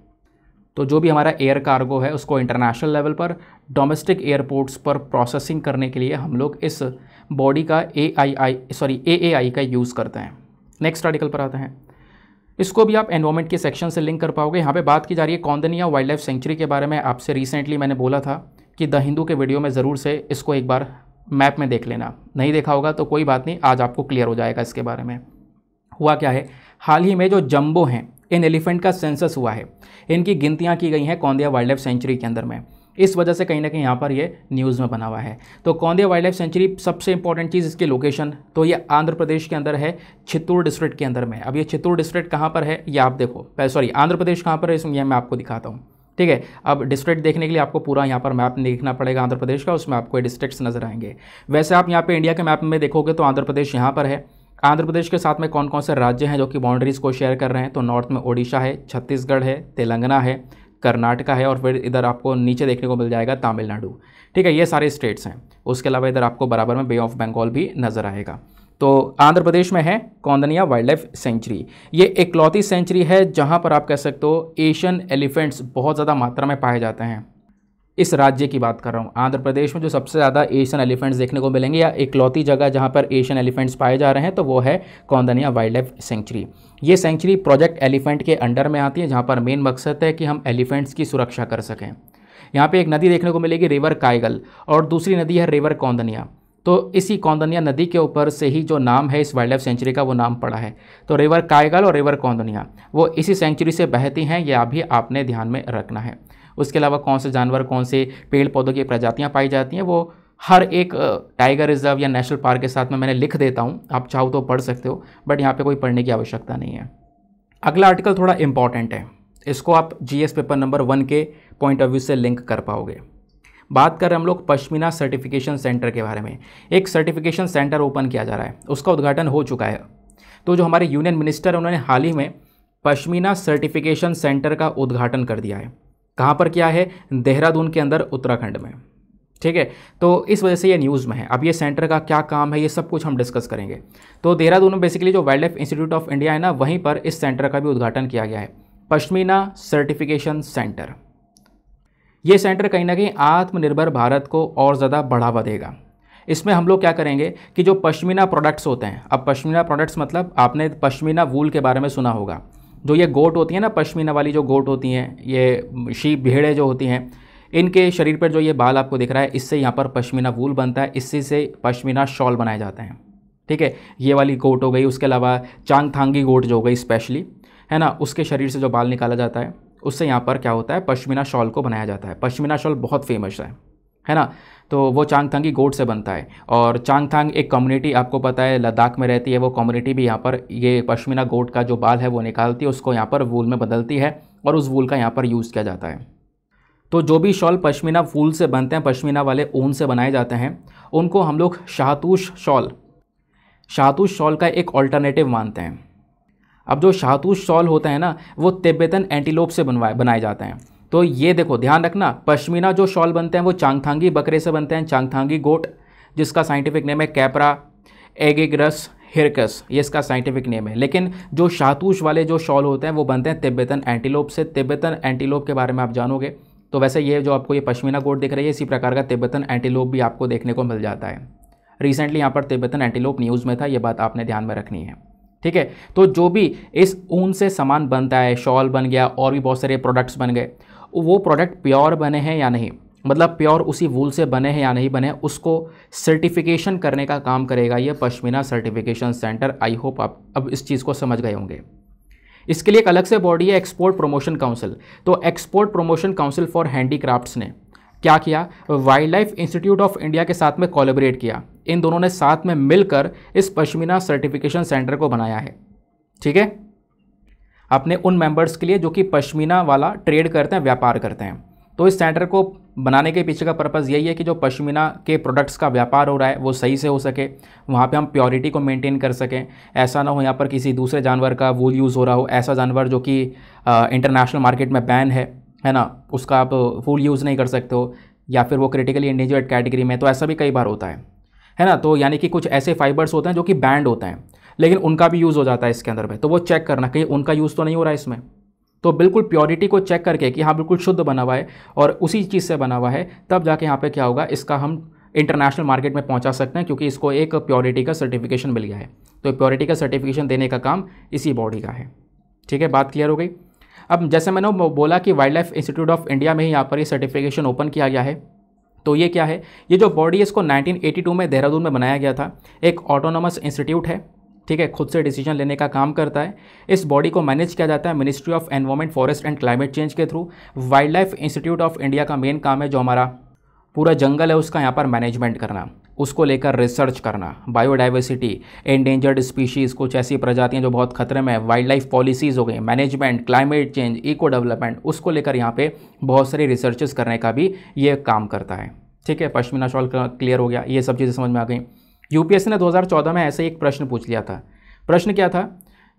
तो जो भी हमारा एयर कार्गो है उसको इंटरनेशनल लेवल पर डोमेस्टिक एयरपोर्ट्स पर प्रोसेसिंग करने के लिए हम लोग इस बॉडी का एएआई का यूज़ करते हैं। नेक्स्ट आर्टिकल पर आते हैं, इसको भी आप एनवायरमेंट के सेक्शन से लिंक कर पाओगे। यहाँ पे बात की जा रही है कौंदनिया वाइल्ड लाइफ सेंचुरी के बारे में। आपसे रिसेंटली मैंने बोला था कि द हिंदू के वीडियो में ज़रूर से इसको एक बार मैप में देख लेना, नहीं देखा होगा तो कोई बात नहीं, आज आपको क्लियर हो जाएगा इसके बारे में। हुआ क्या है, हाल ही में जो जम्बो हैं इन एलिफेंट का सेंसस हुआ है, इनकी गिनतियाँ की गई हैं कौंदिया वाइल्ड लाइफ सेंचुरी के अंदर में, इस वजह से कहीं ना कहीं यहाँ पर ये न्यूज़ में बना हुआ है। तो कौंदिया वाइल्ड लाइफ सेंचुरी, सबसे इंपॉर्टेंट चीज़ इसकी लोकेशन, तो ये आंध्र प्रदेश के अंदर है, चित्तूर डिस्ट्रिक्ट के अंदर में। अब ये चित्तूर डिस्ट्रिक्ट कहाँ पर है ये आप देखो, सॉरी आंध्र प्रदेश कहाँ पर है इसमें मैं आपको दिखाता हूँ, ठीक है। अब डिस्ट्रिक्ट देखने के लिए आपको पूरा यहाँ पर मैप देखना पड़ेगा आंध्र प्रदेश का, उसमें आपको डिस्ट्रिक्ट्स नजर आएंगे। वैसे आप यहाँ पर इंडिया के मैप में देखोगे तो आंध्र प्रदेश यहाँ पर है, आंध्र प्रदेश के साथ में कौन कौन से राज्य हैं जो कि बाउंड्रीज़ को शेयर कर रहे हैं, तो नॉर्थ में ओडिशा है, छत्तीसगढ़ है, तेलंगाना है, कर्नाटका है, और फिर इधर आपको नीचे देखने को मिल जाएगा तमिलनाडु, ठीक है। ये सारे स्टेट्स हैं, उसके अलावा इधर आपको बराबर में बे ऑफ बंगाल भी नज़र आएगा। तो आंध्र प्रदेश में है कौंदनिया वाइल्ड लाइफ सेंचुरी। ये इकलौती सेंचुरी है जहाँ पर आप कह सकते हो एशियन एलिफेंट्स बहुत ज़्यादा मात्रा में पाए जाते हैं। इस राज्य की बात कर रहा हूँ, आंध्र प्रदेश में जो सबसे ज़्यादा एशियन एलिफेंट्स देखने को मिलेंगे या इकलौती जगह जहाँ पर एशियन एलिफेंट्स पाए जा रहे हैं तो वो है कौंदनिया वाइल्ड लाइफ सेंचुरी। ये सेंचुरी प्रोजेक्ट एलिफेंट के अंडर में आती है, जहाँ पर मेन मकसद है कि हम एलिफेंट्स की सुरक्षा कर सकें। यहाँ पे एक नदी देखने को मिलेगी रिवर कायगल, और दूसरी नदी है रिवर कौंदनिया, तो इसी कौंदनिया नदी के ऊपर से ही जो नाम है इस वाइल्ड लाइफ सेंचुरी का वो नाम पड़ा है। तो रिवर कायगल और रिवर कौंदनिया वो इसी सेंचुरी से बहती हैं, यह भी आपने ध्यान में रखना है। उसके अलावा कौन से जानवर, कौन से पेड़ पौधों की प्रजातियां पाई जाती हैं वो हर एक टाइगर रिजर्व या नेशनल पार्क के साथ में मैंने लिख देता हूं, आप चाहो तो पढ़ सकते हो, बट यहाँ पे कोई पढ़ने की आवश्यकता नहीं है। अगला आर्टिकल थोड़ा इंपॉर्टेंट है, इसको आप जीएस पेपर नंबर 1 के पॉइंट ऑफ व्यू से लिंक कर पाओगे। बात कर रहे हम लोग पश्मीना सर्टिफिकेशन सेंटर के बारे में। एक सर्टिफिकेशन सेंटर ओपन किया जा रहा है, उसका उद्घाटन हो चुका है। तो जो हमारे यूनियन मिनिस्टर हैं उन्होंने हाल ही में पश्मीना सर्टिफिकेशन सेंटर का उद्घाटन कर दिया है। कहाँ पर क्या है, देहरादून के अंदर उत्तराखंड में, ठीक है। तो इस वजह से ये न्यूज़ में है। अब ये सेंटर का क्या काम है ये सब कुछ हम डिस्कस करेंगे। तो देहरादून में बेसिकली जो wild life institute of India है ना, वहीं पर इस सेंटर का भी उद्घाटन किया गया है, पश्मीना सर्टिफिकेशन सेंटर। ये सेंटर कहीं ना कहीं आत्मनिर्भर भारत को और ज़्यादा बढ़ावा देगा। इसमें हम लोग क्या करेंगे कि जो पश्मीना प्रोडक्ट्स होते हैं, अब पश्मीना प्रोडक्ट्स मतलब आपने पश्मीना वूल के बारे में सुना होगा, जो ये गोट होती है ना, पश्मीना वाली जो गोट होती हैं, ये शीप भेड़ें जो होती हैं, इनके शरीर पर जो ये बाल आपको दिख रहा है इससे यहाँ पर पश्मीना वूल बनता है, इससे से पश्मीना शॉल बनाए जाते हैं, ठीक है। ये वाली गोट हो गई, उसके अलावा चांगथांगी गोट जो हो गई स्पेशली है ना, उसके शरीर से जो बाल निकाला जाता है उससे यहाँ पर क्या होता है, पश्मीना शॉल को बनाया जाता है। पश्मीना शॉल बहुत फेमस है ना, तो वो चांगथांगी गोट से बनता है। और चांगथांग एक कम्युनिटी आपको पता है लद्दाख में रहती है, वो कम्युनिटी भी यहाँ पर ये पश्मीना गोट का जो बाल है वो निकालती है, उसको यहाँ पर वूल में बदलती है और उस वूल का यहाँ पर यूज़ किया जाता है। तो जो भी शॉल पश्मीना वूल से बनते हैं, पश्मीना वाले ऊन से बनाए जाते हैं, उनको हम लोग शाहतूश शॉल का एक ऑल्टरनेटिव मानते हैं। अब जो शाहतूश शॉल होते हैं ना वो तिब्बतन एंटीलोप से बनाए जाते हैं। तो ये देखो ध्यान रखना, पश्मीना जो शॉल बनते हैं वो चांगथांगी बकरे से बनते हैं, चांगथांगी गोट, जिसका साइंटिफिक नेम है कैपरा एगेग्रस हिरकस, ये इसका साइंटिफिक नेम है। लेकिन जो शाहतूश वाले जो शॉल होते हैं वो बनते हैं तिब्बतन एंटीलोप से। तिब्बतन एंटीलोप के बारे में आप जानोगे तो वैसे ये जो आपको ये पश्मीना गोट दिख रही है इसी प्रकार का तिब्बतन एंटीलोप भी आपको देखने को मिल जाता है। रिसेंटली यहाँ पर तिब्बतन एंटीलोप न्यूज़ में था, ये बात आपने ध्यान में रखनी है, ठीक है। तो जो भी इस ऊन से सामान बनता है, शॉल बन गया और भी बहुत सारे प्रोडक्ट्स बन गए, वो प्रोडक्ट प्योर बने हैं या नहीं, मतलब प्योर उसी वूल से बने हैं या नहीं बने, उसको सर्टिफिकेशन करने का काम करेगा ये pashmina certification centre. I hope आप अब इस चीज़ को समझ गए होंगे। इसके लिए एक अलग से बॉडी है एक्सपोर्ट प्रमोशन काउंसिल। तो export promotion council for handicrafts ने क्या किया, wild life institute of India के साथ में कोलैबोरेट किया, इन दोनों ने साथ में मिलकर इस पश्मीना सर्टिफिकेशन सेंटर को बनाया है। ठीक है, अपने उन मेंबर्स के लिए जो कि पश्मीना वाला ट्रेड करते हैं, व्यापार करते हैं। तो इस सेंटर को बनाने के पीछे का पर्पज़ यही है कि जो पश्मीना के प्रोडक्ट्स का व्यापार हो रहा है वो सही से हो सके, वहाँ पे हम प्योरिटी को मेंटेन कर सकें, ऐसा ना हो यहाँ पर किसी दूसरे जानवर का वूल यूज़ हो रहा हो, ऐसा जानवर जो कि इंटरनेशनल मार्केट में बैन है ना, उसका आप वूल यूज़ नहीं कर सकते हो, या फिर वो क्रिटिकली इंडिविजुअल कैटेगरी में, तो ऐसा भी कई बार होता है ना। तो यानी कि कुछ ऐसे फाइबर्स होते हैं जो कि बैंड होते हैं लेकिन उनका भी यूज़ हो जाता है इसके अंदर में, तो वो चेक करना कहीं उनका यूज़ तो नहीं हो रहा है इसमें। तो बिल्कुल प्योरिटी को चेक करके कि हाँ बिल्कुल शुद्ध बना हुआ है और उसी चीज़ से बना हुआ है, तब जाके यहाँ पे क्या होगा, इसका हम इंटरनेशनल मार्केट में पहुँचा सकते हैं क्योंकि इसको एक प्योरिटी का सर्टिफिकेशन मिल गया है। तो प्योरिटी का सर्टिफिकेशन देने का काम इसी बॉडी का है। ठीक है, बात क्लियर हो गई। अब जैसे मैंने बोला कि wild life institute of India में ही यहाँ पर ये सर्टिफिकेशन ओपन किया गया है। तो ये क्या है, ये जो बॉडी है इसको 1982 में देहरादून में बनाया गया था। एक ऑटोनोमस इंस्टीट्यूट है, ठीक है, खुद से डिसीजन लेने का काम करता है। इस बॉडी को मैनेज किया जाता है ministry of environment forest and climate change के through. Wild life institute of India का मेन काम है जो हमारा पूरा जंगल है उसका यहाँ पर मैनेजमेंट करना, उसको लेकर रिसर्च करना, बायोडाइवर्सिटी, एंडेंजर्ड स्पीशीज़, कुछ ऐसी प्रजातियाँ जो बहुत खतरे में है, वाइल्ड लाइफ पॉलिसीज़ हो गई, management, climate change, eco development, उसको लेकर यहाँ पे बहुत सारी रिसर्चेस करने का भी ये काम करता है। ठीक है, पश्मीना शॉल क्लियर हो गया, ये सब चीज़ें समझ में आ गई। यूपीएससी ने 2014 में ऐसे एक प्रश्न पूछ लिया था। प्रश्न क्या था,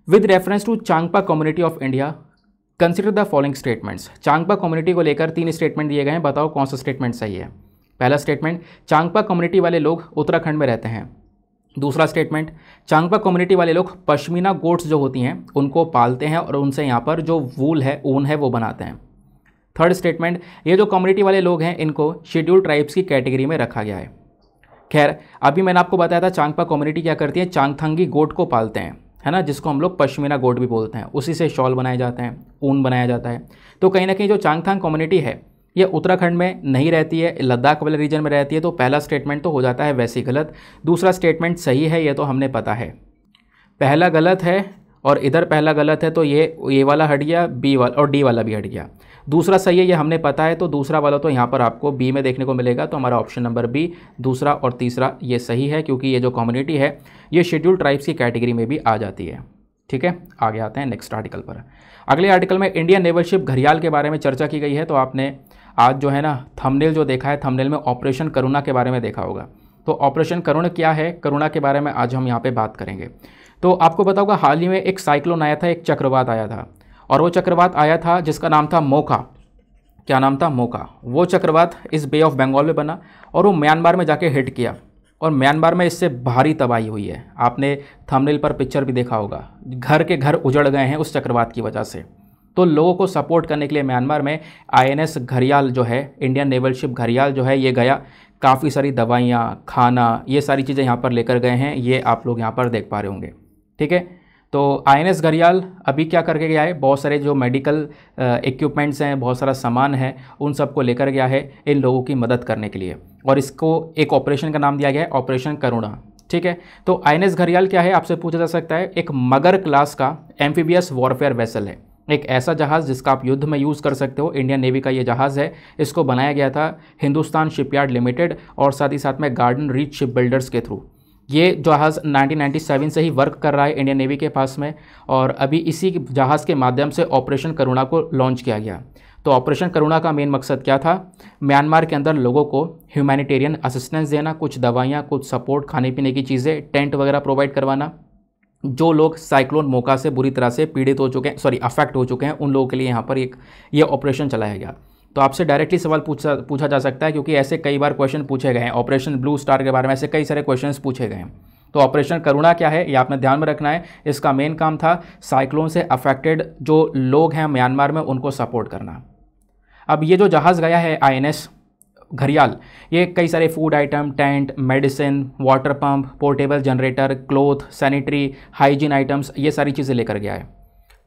with reference to Changpa community of India consider the following statements. Changpa community को लेकर 3 स्टेटमेंट दिए गए हैं, बताओ कौन सा स्टेटमेंट सही है। पहला स्टेटमेंट, चांगपा कम्युनिटी वाले लोग उत्तराखंड में रहते हैं। दूसरा स्टेटमेंट, चांगपा कम्युनिटी वाले लोग पश्मीना गोट्स जो होती हैं उनको पालते हैं और उनसे यहाँ पर जो वूल है, ऊन है, वो बनाते हैं। थर्ड स्टेटमेंट, ये जो कम्युनिटी वाले लोग हैं इनको शेड्यूल्ड ट्राइब्स की कैटेगरी में रखा गया है। खैर, अभी मैंने आपको बताया था चांगपा कम्युनिटी क्या करती है, चांगथांगी गोट को पालते हैं, है ना, जिसको हम लोग पश्मीना गोट भी बोलते हैं। उसी से शॉल बनाए जाते हैं, ऊन बनाया जाता है। तो कहीं ना कहीं जो चांगथांग कम्युनिटी है ये उत्तराखंड में नहीं रहती है, लद्दाख वाले रीजन में रहती है। तो पहला स्टेटमेंट तो हो जाता है वैसे गलत, दूसरा स्टेटमेंट सही है, ये तो हमने पता है। पहला गलत है और इधर पहला गलत है, तो ये वाला हट गया, बी वाला और डी वाला भी हट गया। दूसरा सही है, ये हमने पता है, तो दूसरा वाला तो यहाँ पर आपको बी में देखने को मिलेगा। तो हमारा ऑप्शन नंबर बी, दूसरा और तीसरा ये सही है, क्योंकि ये जो कम्युनिटी है ये शेड्यूल्ड ट्राइब्स की कैटेगरी में भी आ जाती है। ठीक है, आगे आते हैं नेक्स्ट आर्टिकल पर। अगले आर्टिकल में इंडियन नेवलशिप घरियाल के बारे में चर्चा की गई है। तो आपने आज जो है ना थंबनेल जो देखा है, थंबनेल में ऑपरेशन करुणा के बारे में देखा होगा। तो ऑपरेशन करुणा क्या है, करुणा के बारे में आज हम यहाँ पे बात करेंगे। तो आपको पता होगा हाल ही में एक साइक्लोन आया था, एक चक्रवात आया था, और वो चक्रवात आया था जिसका नाम था मोका। क्या नाम था? मोका। वो चक्रवात इस बे ऑफ बंगाल में बना और वो म्यांमार में जाके हिट किया और म्यांमार में इससे भारी तबाही हुई है। आपने थंबनेल पर पिक्चर भी देखा होगा, घर के घर उजड़ गए हैं उस चक्रवात की वजह से। तो लोगों को सपोर्ट करने के लिए म्यांमार में INS घरियाल जो है, इंडियन नेवल शिप घरियाल जो है, ये गया। काफ़ी सारी दवाइयाँ, खाना, ये सारी चीज़ें यहाँ पर लेकर गए हैं, ये आप लोग यहाँ पर देख पा रहे होंगे। ठीक है, तो INS घरियाल अभी क्या करके गया है, बहुत सारे जो मेडिकल इक्विपमेंट्स हैं, बहुत सारा सामान है, उन सबको लेकर गया है इन लोगों की मदद करने के लिए, और इसको एक ऑपरेशन का नाम दिया गया है, ऑपरेशन करुणा। ठीक है, तो INS घरियाल क्या है आपसे पूछा जा सकता है, एक मगर क्लास का एम्फीबियस वॉरफेयर वेसल है, एक ऐसा जहाज़ जिसका आप युद्ध में यूज़ कर सकते हो। इंडियन नेवी का ये जहाज़ है, इसको बनाया गया था हिंदुस्तान शिपयार्ड लिमिटेड और साथ ही साथ में गार्डन रीच शिप बिल्डर्स के थ्रू। ये जहाज़ 1997 से ही वर्क कर रहा है इंडियन नेवी के पास में, और अभी इसी जहाज़ के माध्यम से ऑपरेशन करुणा को लॉन्च किया गया। तो ऑपरेशन करुणा का मेन मकसद क्या था, म्यांमार के अंदर लोगों को ह्यूमैनिटेरियन असिस्टेंस देना, कुछ दवाइयाँ, कुछ सपोर्ट, खाने पीने की चीज़ें, टेंट वगैरह प्रोवाइड करवाना। जो लोग साइक्लोन मोका से बुरी तरह से पीड़ित हो चुके हैं, सॉरी अफेक्ट हो चुके हैं, उन लोगों के लिए यहाँ पर एक ये ऑपरेशन चलाया गया। तो आपसे डायरेक्टली सवाल पूछा जा सकता है, क्योंकि ऐसे कई बार क्वेश्चन पूछे गए हैं, ऑपरेशन ब्लू स्टार के बारे में ऐसे कई सारे क्वेश्चंस पूछे गए हैं। तो ऑपरेशन करुणा क्या है ये आपने ध्यान में रखना है। इसका मेन काम था साइक्लोन से अफेक्टेड जो लोग हैं म्यांमार में, उनको सपोर्ट करना। अब ये जो जहाज़ गया है INS घरियाल, ये कई सारे food item, tent, medicine, water pump, portable generator, cloth, sanitary, hygiene items, ये सारी चीज़ें लेकर गया है।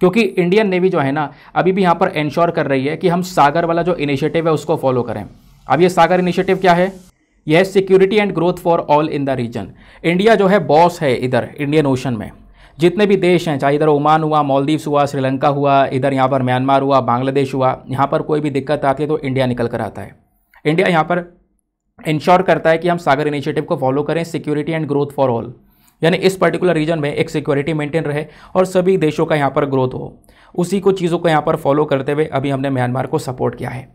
क्योंकि इंडियन नेवी जो है ना अभी भी यहाँ पर इंश्योर कर रही है कि हम सागर वाला जो इनिशिएटिव है उसको फॉलो करें। अब ये सागर इनिशिएटिव क्या है, यह security and growth for all in the region. India जो है बॉस है इधर इंडियन ओशन में, जितने भी देश हैं, चाहे इधर ओमान हुआ, मालदीव्स हुआ, श्रीलंका हुआ, इधर यहाँ पर म्यांमार हुआ, बांग्लादेश हुआ, यहाँ पर कोई भी दिक्कत आती है तो इंडिया निकल कर आता है। इंडिया यहाँ पर इंश्योर करता है कि हम सागर इनिशिएटिव को फॉलो करें, security and growth for all, यानी इस पर्टिकुलर रीजन में एक सिक्योरिटी मेंटेन रहे और सभी देशों का यहाँ पर ग्रोथ हो। उसी को चीज़ों को यहाँ पर फॉलो करते हुए अभी हमने म्यांमार को सपोर्ट किया है।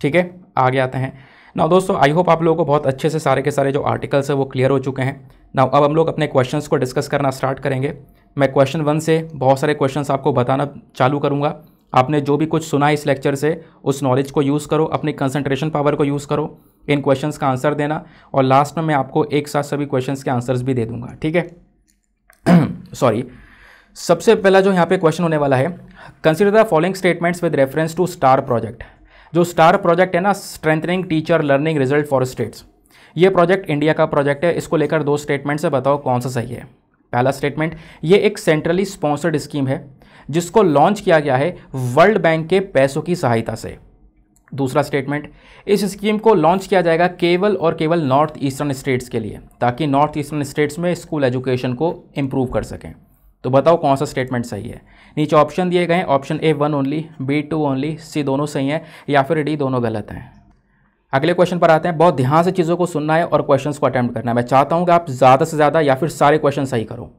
ठीक है, आगे आते हैं ना दोस्तों। आई होप आप लोगों को बहुत अच्छे से सारे के सारे जो आर्टिकल्स हैं वो क्लियर हो चुके हैं। ना अब हम लोग अपने क्वेश्चंस को डिस्कस करना स्टार्ट करेंगे। मैं क्वेश्चन 1 से बहुत सारे क्वेश्चंस आपको बताना चालू करूँगा। आपने जो भी कुछ सुना है इस लेक्चर से, उस नॉलेज को यूज़ करो, अपनी कंसंट्रेशन पावर को यूज़ करो, इन क्वेश्चंस का आंसर देना, और लास्ट में मैं आपको एक साथ सभी क्वेश्चंस के आंसर्स भी दे दूंगा। ठीक है। सॉरी, सबसे पहला जो यहाँ पे क्वेश्चन होने वाला है, consider the following statements with reference to STAR project. जो स्टार प्रोजेक्ट है ना, strengthening teacher learning result for states, ये प्रोजेक्ट इंडिया का प्रोजेक्ट है। इसको लेकर 2 स्टेटमेंट्स है, बताओ कौन सा सही है। पहला स्टेटमेंट, ये एक सेंट्रली स्पॉन्सर्ड स्कीम है जिसको लॉन्च किया गया है वर्ल्ड बैंक के पैसों की सहायता से। दूसरा स्टेटमेंट, इस स्कीम को लॉन्च किया जाएगा केवल और केवल नॉर्थ ईस्टर्न स्टेट्स के लिए, ताकि नॉर्थ ईस्टर्न स्टेट्स में स्कूल एजुकेशन को इम्प्रूव कर सकें। तो बताओ कौन सा स्टेटमेंट सही है। नीचे ऑप्शन दिए गए हैं, option A1 only, B2 only, C दोनों सही हैं, या फिर D दोनों गलत हैं। अगले क्वेश्चन पर आते हैं। बहुत ध्यान से चीज़ों को सुनना है और क्वेश्चन को अटैम्प्ट करना है। मैं चाहता हूँ कि आप ज़्यादा से ज़्यादा या फिर सारे क्वेश्चन सही करो।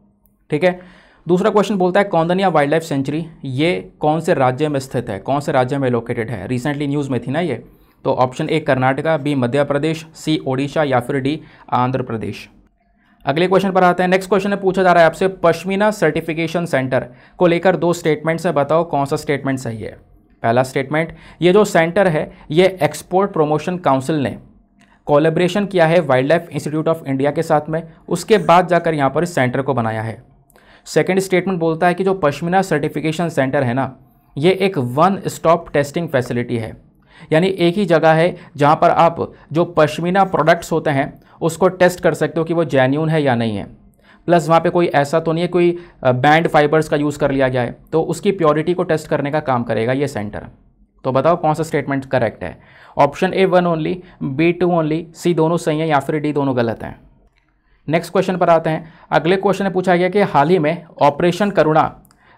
ठीक है। दूसरा क्वेश्चन बोलता है, कौंदनिया वाइल्ड लाइफ सेंचुरी ये कौन से राज्य में स्थित है, कौन से राज्य में लोकेटेड है। रिसेंटली न्यूज़ में थी ना ये। तो option A Karnataka, B Madhya Pradesh, C Odisha, या फिर D आंध्र प्रदेश। अगले क्वेश्चन पर आते हैं। नेक्स्ट क्वेश्चन में पूछा जा रहा है आपसे, पश्मीना सर्टिफिकेशन सेंटर को लेकर 2 स्टेटमेंट्स हैं, बताओ कौन सा स्टेटमेंट सही है। पहला स्टेटमेंट, ये जो सेंटर है ये एक्सपोर्ट प्रोमोशन काउंसिल ने कोलैबोरेशन किया है wild life institute of India के साथ में, उसके बाद जाकर यहाँ पर इस सेंटर को बनाया है। सेकेंड स्टेटमेंट बोलता है कि जो पश्मीना सर्टिफिकेशन सेंटर है ना, ये एक वन स्टॉप टेस्टिंग फैसिलिटी है, यानी एक ही जगह है जहाँ पर आप जो पश्मीना प्रोडक्ट्स होते हैं उसको टेस्ट कर सकते हो कि वो जेन्युइन है या नहीं है। प्लस वहाँ पे कोई ऐसा तो नहीं है कोई बैंड फाइबर्स का यूज़ कर लिया गया है, तो उसकी प्योरिटी को टेस्ट करने का काम करेगा ये सेंटर। तो बताओ कौन सा स्टेटमेंट करेक्ट है। Option A1 only, B2 only, C दोनों सही हैं, या फिर D दोनों गलत हैं। नेक्स्ट क्वेश्चन पर आते हैं। अगले क्वेश्चन में पूछा गया कि हाल ही में ऑपरेशन करुणा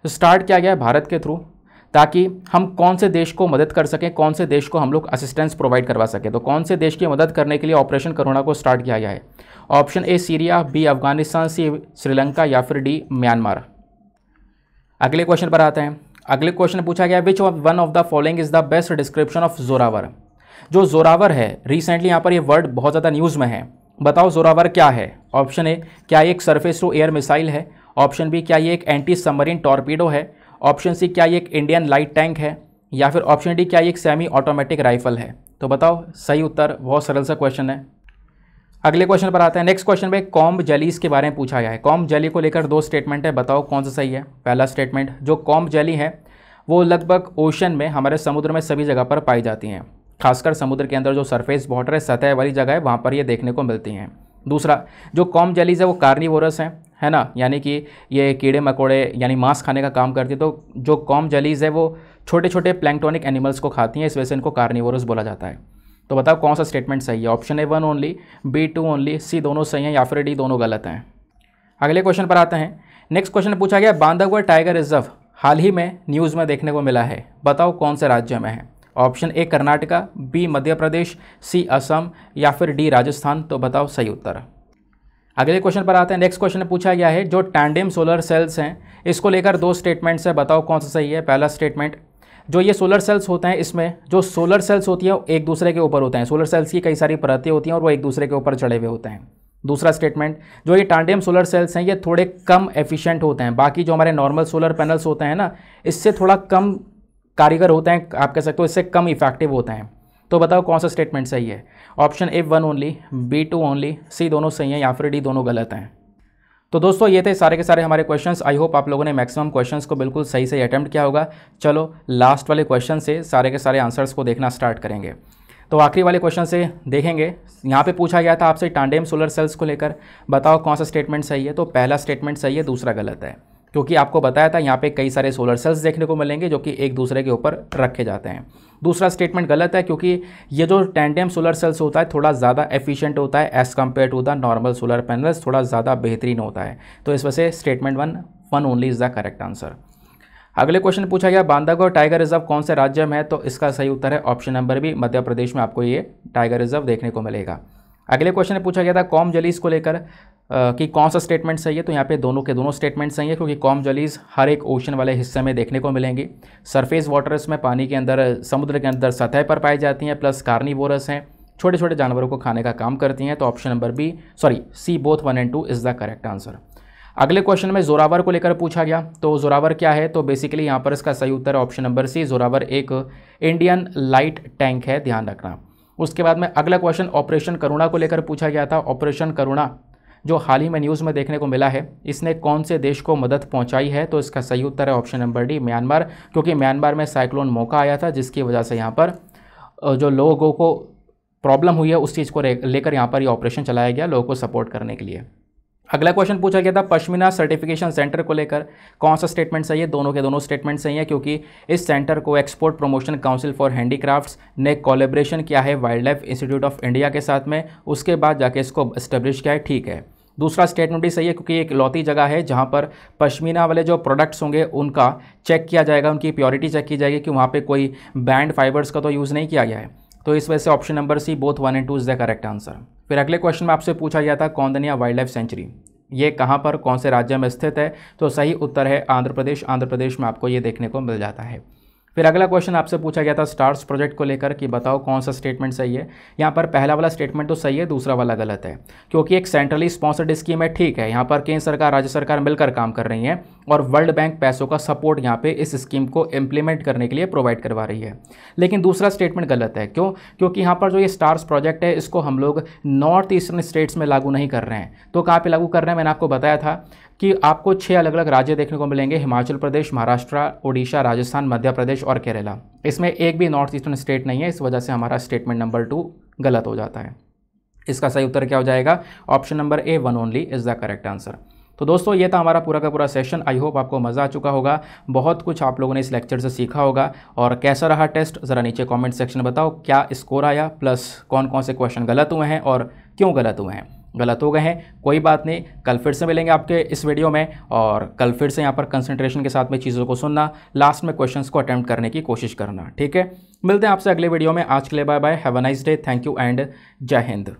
स्टार्ट किया गया है भारत के थ्रू, ताकि हम कौन से देश को मदद कर सकें, कौन से देश को हम लोग असिस्टेंस प्रोवाइड करवा सकें। तो कौन से देश की मदद करने के लिए ऑपरेशन करुणा को स्टार्ट किया गया है। Option A Syria, B Afghanistan, C Sri Lanka, या फिर D म्यांमार। अगले क्वेश्चन पर आते हैं। अगले क्वेश्चन पूछा गया, which one of the following is the best description of Zorawar. जो जोरावर है रिसेंटली यहाँ पर ये वर्ड बहुत ज़्यादा न्यूज़ में है, बताओ जोरावर क्या है। ऑप्शन A, क्या ये एक सरफेस टू एयर मिसाइल है। ऑप्शन B, क्या ये एक एंटी सबमरीन टॉर्पीडो है। ऑप्शन C, क्या ये एक इंडियन लाइट टैंक है, या फिर ऑप्शन D, क्या ये एक सेमी ऑटोमेटिक राइफल है। तो बताओ सही उत्तर। बहुत सरल सा क्वेश्चन है। अगले क्वेश्चन पर आते हैं। नेक्स्ट क्वेश्चन में कॉम्ब जेलीज़ के बारे में पूछा गया है। कॉम्ब जेली को लेकर 2 स्टेटमेंट है, बताओ कौन सा सही है। पहला स्टेटमेंट, जो कॉम्ब जेली है वो लगभग ओशन में, हमारे समुद्र में सभी जगह पर पाई जाती हैं, खासकर समुद्र के अंदर जो सरफेस वाटर है, सतह वाली जगह है, वहाँ पर ये देखने को मिलती हैं। दूसरा, जो कॉम्ब जेलीज़ है वो कार्निवोरस हैं, है ना, यानी कि ये कीड़े मकोड़े यानी मांस खाने का काम करती है। तो जो कॉम्ब जेलीज़ है वो छोटे छोटे प्लैंक्टोनिक एनिमल्स को खाती हैं, इस वजह से इनको कार्निवोरस बोला जाता है। तो बताओ कौन सा स्टेटमेंट सही है। Option A1 only, B2 only, C दोनों सही हैं, या फिर D दोनों गलत हैं। अगले क्वेश्चन पर आते हैं। नेक्स्ट क्वेश्चन पूछा गया, बांधवगढ़ टाइगर रिजर्व हाल ही में न्यूज़ में देखने को मिला है, बताओ कौन से राज्य में है। Option A Karnataka, B Madhya Pradesh, C Assam, या फिर D राजस्थान। तो बताओ सही उत्तर। अगले क्वेश्चन पर आते हैं। नेक्स्ट क्वेश्चन पूछा गया है, जो टैंडेम सोलर सेल्स हैं इसको लेकर 2 स्टेटमेंट्स हैं, बताओ कौन सा सही है। पहला स्टेटमेंट, जो ये सोलर सेल्स होते हैं, इसमें जो सोलर सेल्स होती है एक दूसरे के ऊपर होते हैं, सोलर सेल्स की कई सारी परतें होती हैं और वो एक दूसरे के ऊपर चढ़े हुए होते हैं। दूसरा स्टेटमेंट, जो ये टैंडेम सोलर सेल्स हैं ये थोड़े कम एफिशिएंट होते हैं, बाकी जो हमारे नॉर्मल सोलर पैनल्स होते हैं ना, इससे थोड़ा कम कारीगर होते हैं, आप कह सकते हो इससे कम इफेक्टिव होते हैं। तो बताओ कौन सा स्टेटमेंट सही है। Option A1 only, B2 only, C दोनों सही हैं, या फिर D दोनों गलत हैं। तो दोस्तों ये थे सारे के सारे हमारे क्वेश्चंस। आई होप आप लोगों ने मैक्सिमम क्वेश्चंस को बिल्कुल सही से अटैम्प्ट किया होगा। चलो लास्ट वाले क्वेश्चन से सारे के सारे आंसर्स को देखना स्टार्ट करेंगे। तो आखिरी वाले क्वेश्चन से देखेंगे। यहाँ पे पूछा गया था आपसे टैंडेम सोलर सेल्स को लेकर, बताओ कौन सा स्टेटमेंट सही है। तो पहला स्टेटमेंट सही है, दूसरा गलत है, क्योंकि आपको बताया था यहाँ पे कई सारे सोलर सेल्स देखने को मिलेंगे जो कि एक दूसरे के ऊपर रखे जाते हैं। दूसरा स्टेटमेंट गलत है, क्योंकि ये जो टैंडेम सोलर सेल्स होता है थोड़ा ज़्यादा एफिशिएंट होता है as compare to the normal solar panels, थोड़ा ज़्यादा बेहतरीन होता है। तो इस वजह से statement 1 one only is the correct answer. अगले क्वेश्चन पूछा गया बांधवगढ़ टाइगर रिजर्व कौन से राज्य में है, तो इसका सही उत्तर है option number B, Madhya Pradesh में आपको ये टाइगर रिजर्व देखने को मिलेगा। अगले क्वेश्चन में पूछा गया था कॉम जलीज को लेकर कि कौन सा स्टेटमेंट सही है, तो यहाँ पे दोनों के दोनों स्टेटमेंट सही है क्योंकि कॉम जलीज हर एक ओशन वाले हिस्से में देखने को मिलेंगे। सरफेस वाटर्स में पानी के अंदर, समुद्र के अंदर सतह पर पाई जाती हैं, प्लस कार्निवोरस हैं, छोटे छोटे जानवरों को खाने का काम करती हैं। तो option number B sorry C both 1 और 2 इज़ द करेक्ट आंसर। अगले क्वेश्चन में जोरावर को लेकर पूछा गया, तो जोरावर क्या है, तो बेसिकली यहाँ पर इसका सही उत्तर ऑप्शन नंबर सी, जोरावर एक इंडियन लाइट टैंक है, ध्यान रखना। उसके बाद में अगला क्वेश्चन ऑपरेशन करुणा को लेकर पूछा गया था, ऑपरेशन करुणा जो हाल ही में न्यूज़ में देखने को मिला है इसने कौन से देश को मदद पहुंचाई है, तो इसका सही उत्तर है ऑप्शन नंबर डी, म्यांमार, क्योंकि म्यांमार में साइक्लोन मौका आया था जिसकी वजह से यहाँ पर जो लोगों को प्रॉब्लम हुई है उस चीज़ को लेकर यहाँ पर ये ऑपरेशन चलाया गया लोगों को सपोर्ट करने के लिए। अगला क्वेश्चन पूछा गया था पश्मीना सर्टिफिकेशन सेंटर को लेकर कौन सा स्टेटमेंट सही है, दोनों के दोनों स्टेटमेंट सही है क्योंकि इस सेंटर को export promotion council for handicrafts ने कोलैबोरेशन किया है wild life institute of India के साथ में, उसके बाद जाके इसको एस्टेब्लिश किया है, ठीक है। दूसरा स्टेटमेंट भी सही है क्योंकि एक लौती जगह है जहाँ पर पश्मीना वाले जो प्रोडक्ट्स होंगे उनका चेक किया जाएगा, उनकी प्योरिटी चेक की जाएगी कि वहाँ पर कोई बैंड फाइबर्स का तो यूज़ नहीं किया गया है। तो इस वजह से ऑप्शन नंबर सी बोथ 1 और 2 इज़ द करेक्ट आंसर। फिर अगले क्वेश्चन में आपसे पूछा गया था कौंदनिया वाइल्ड लाइफ सेंचुरी ये कहाँ पर कौन से राज्य में स्थित है, तो सही उत्तर है आंध्र प्रदेश, आंध्र प्रदेश में आपको ये देखने को मिल जाता है। फिर अगला क्वेश्चन आपसे पूछा गया था स्टार्स प्रोजेक्ट को लेकर कि बताओ कौन सा स्टेटमेंट सही है, यहाँ पर पहला वाला स्टेटमेंट तो सही है, दूसरा वाला गलत है क्योंकि एक सेंट्रली स्पॉन्सर्ड स्कीम है, ठीक है, यहाँ पर केंद्र सरकार राज्य सरकार मिलकर काम कर रही है और वर्ल्ड बैंक पैसों का सपोर्ट यहाँ पे इस स्कीम को इम्प्लीमेंट करने के लिए प्रोवाइड करवा रही है, लेकिन दूसरा स्टेटमेंट गलत है। क्यों? क्योंकि यहाँ पर जो ये स्टार्स प्रोजेक्ट है इसको हम लोग नॉर्थ ईस्टर्न स्टेट्स में लागू नहीं कर रहे हैं, तो कहाँ पर लागू कर रहे हैं, मैंने आपको बताया था कि आपको 6 अलग अलग राज्य देखने को मिलेंगे, हिमाचल प्रदेश, महाराष्ट्र, ओडिशा, राजस्थान, मध्य प्रदेश और केरला, इसमें एक भी नॉर्थ ईस्टर्न स्टेट नहीं है, इस वजह से हमारा स्टेटमेंट नंबर 2 गलत हो जाता है। इसका सही उत्तर क्या हो जाएगा, option number A 1 only is the correct answer. तो दोस्तों ये था हमारा पूरा का पूरा सेशन, आई होप आपको मज़ा आ चुका होगा, बहुत कुछ आप लोगों ने इस लेक्चर से सीखा होगा। और कैसा रहा टेस्ट ज़रा नीचे कमेंट सेक्शन में बताओ क्या स्कोर आया, प्लस कौन कौन से क्वेश्चन गलत हुए हैं और क्यों गलत हुए हैं, गलत हो गए हैं कोई बात नहीं, कल फिर से मिलेंगे आपके इस वीडियो में और कल फिर से यहाँ पर कंसंट्रेशन के साथ में चीज़ों को सुनना, लास्ट में क्वेश्चंस को अटेम्प्ट करने की कोशिश करना, ठीक है। मिलते हैं आपसे अगले वीडियो में, आज के लिए bye bye, have a nice day, thank you and जय हिंद।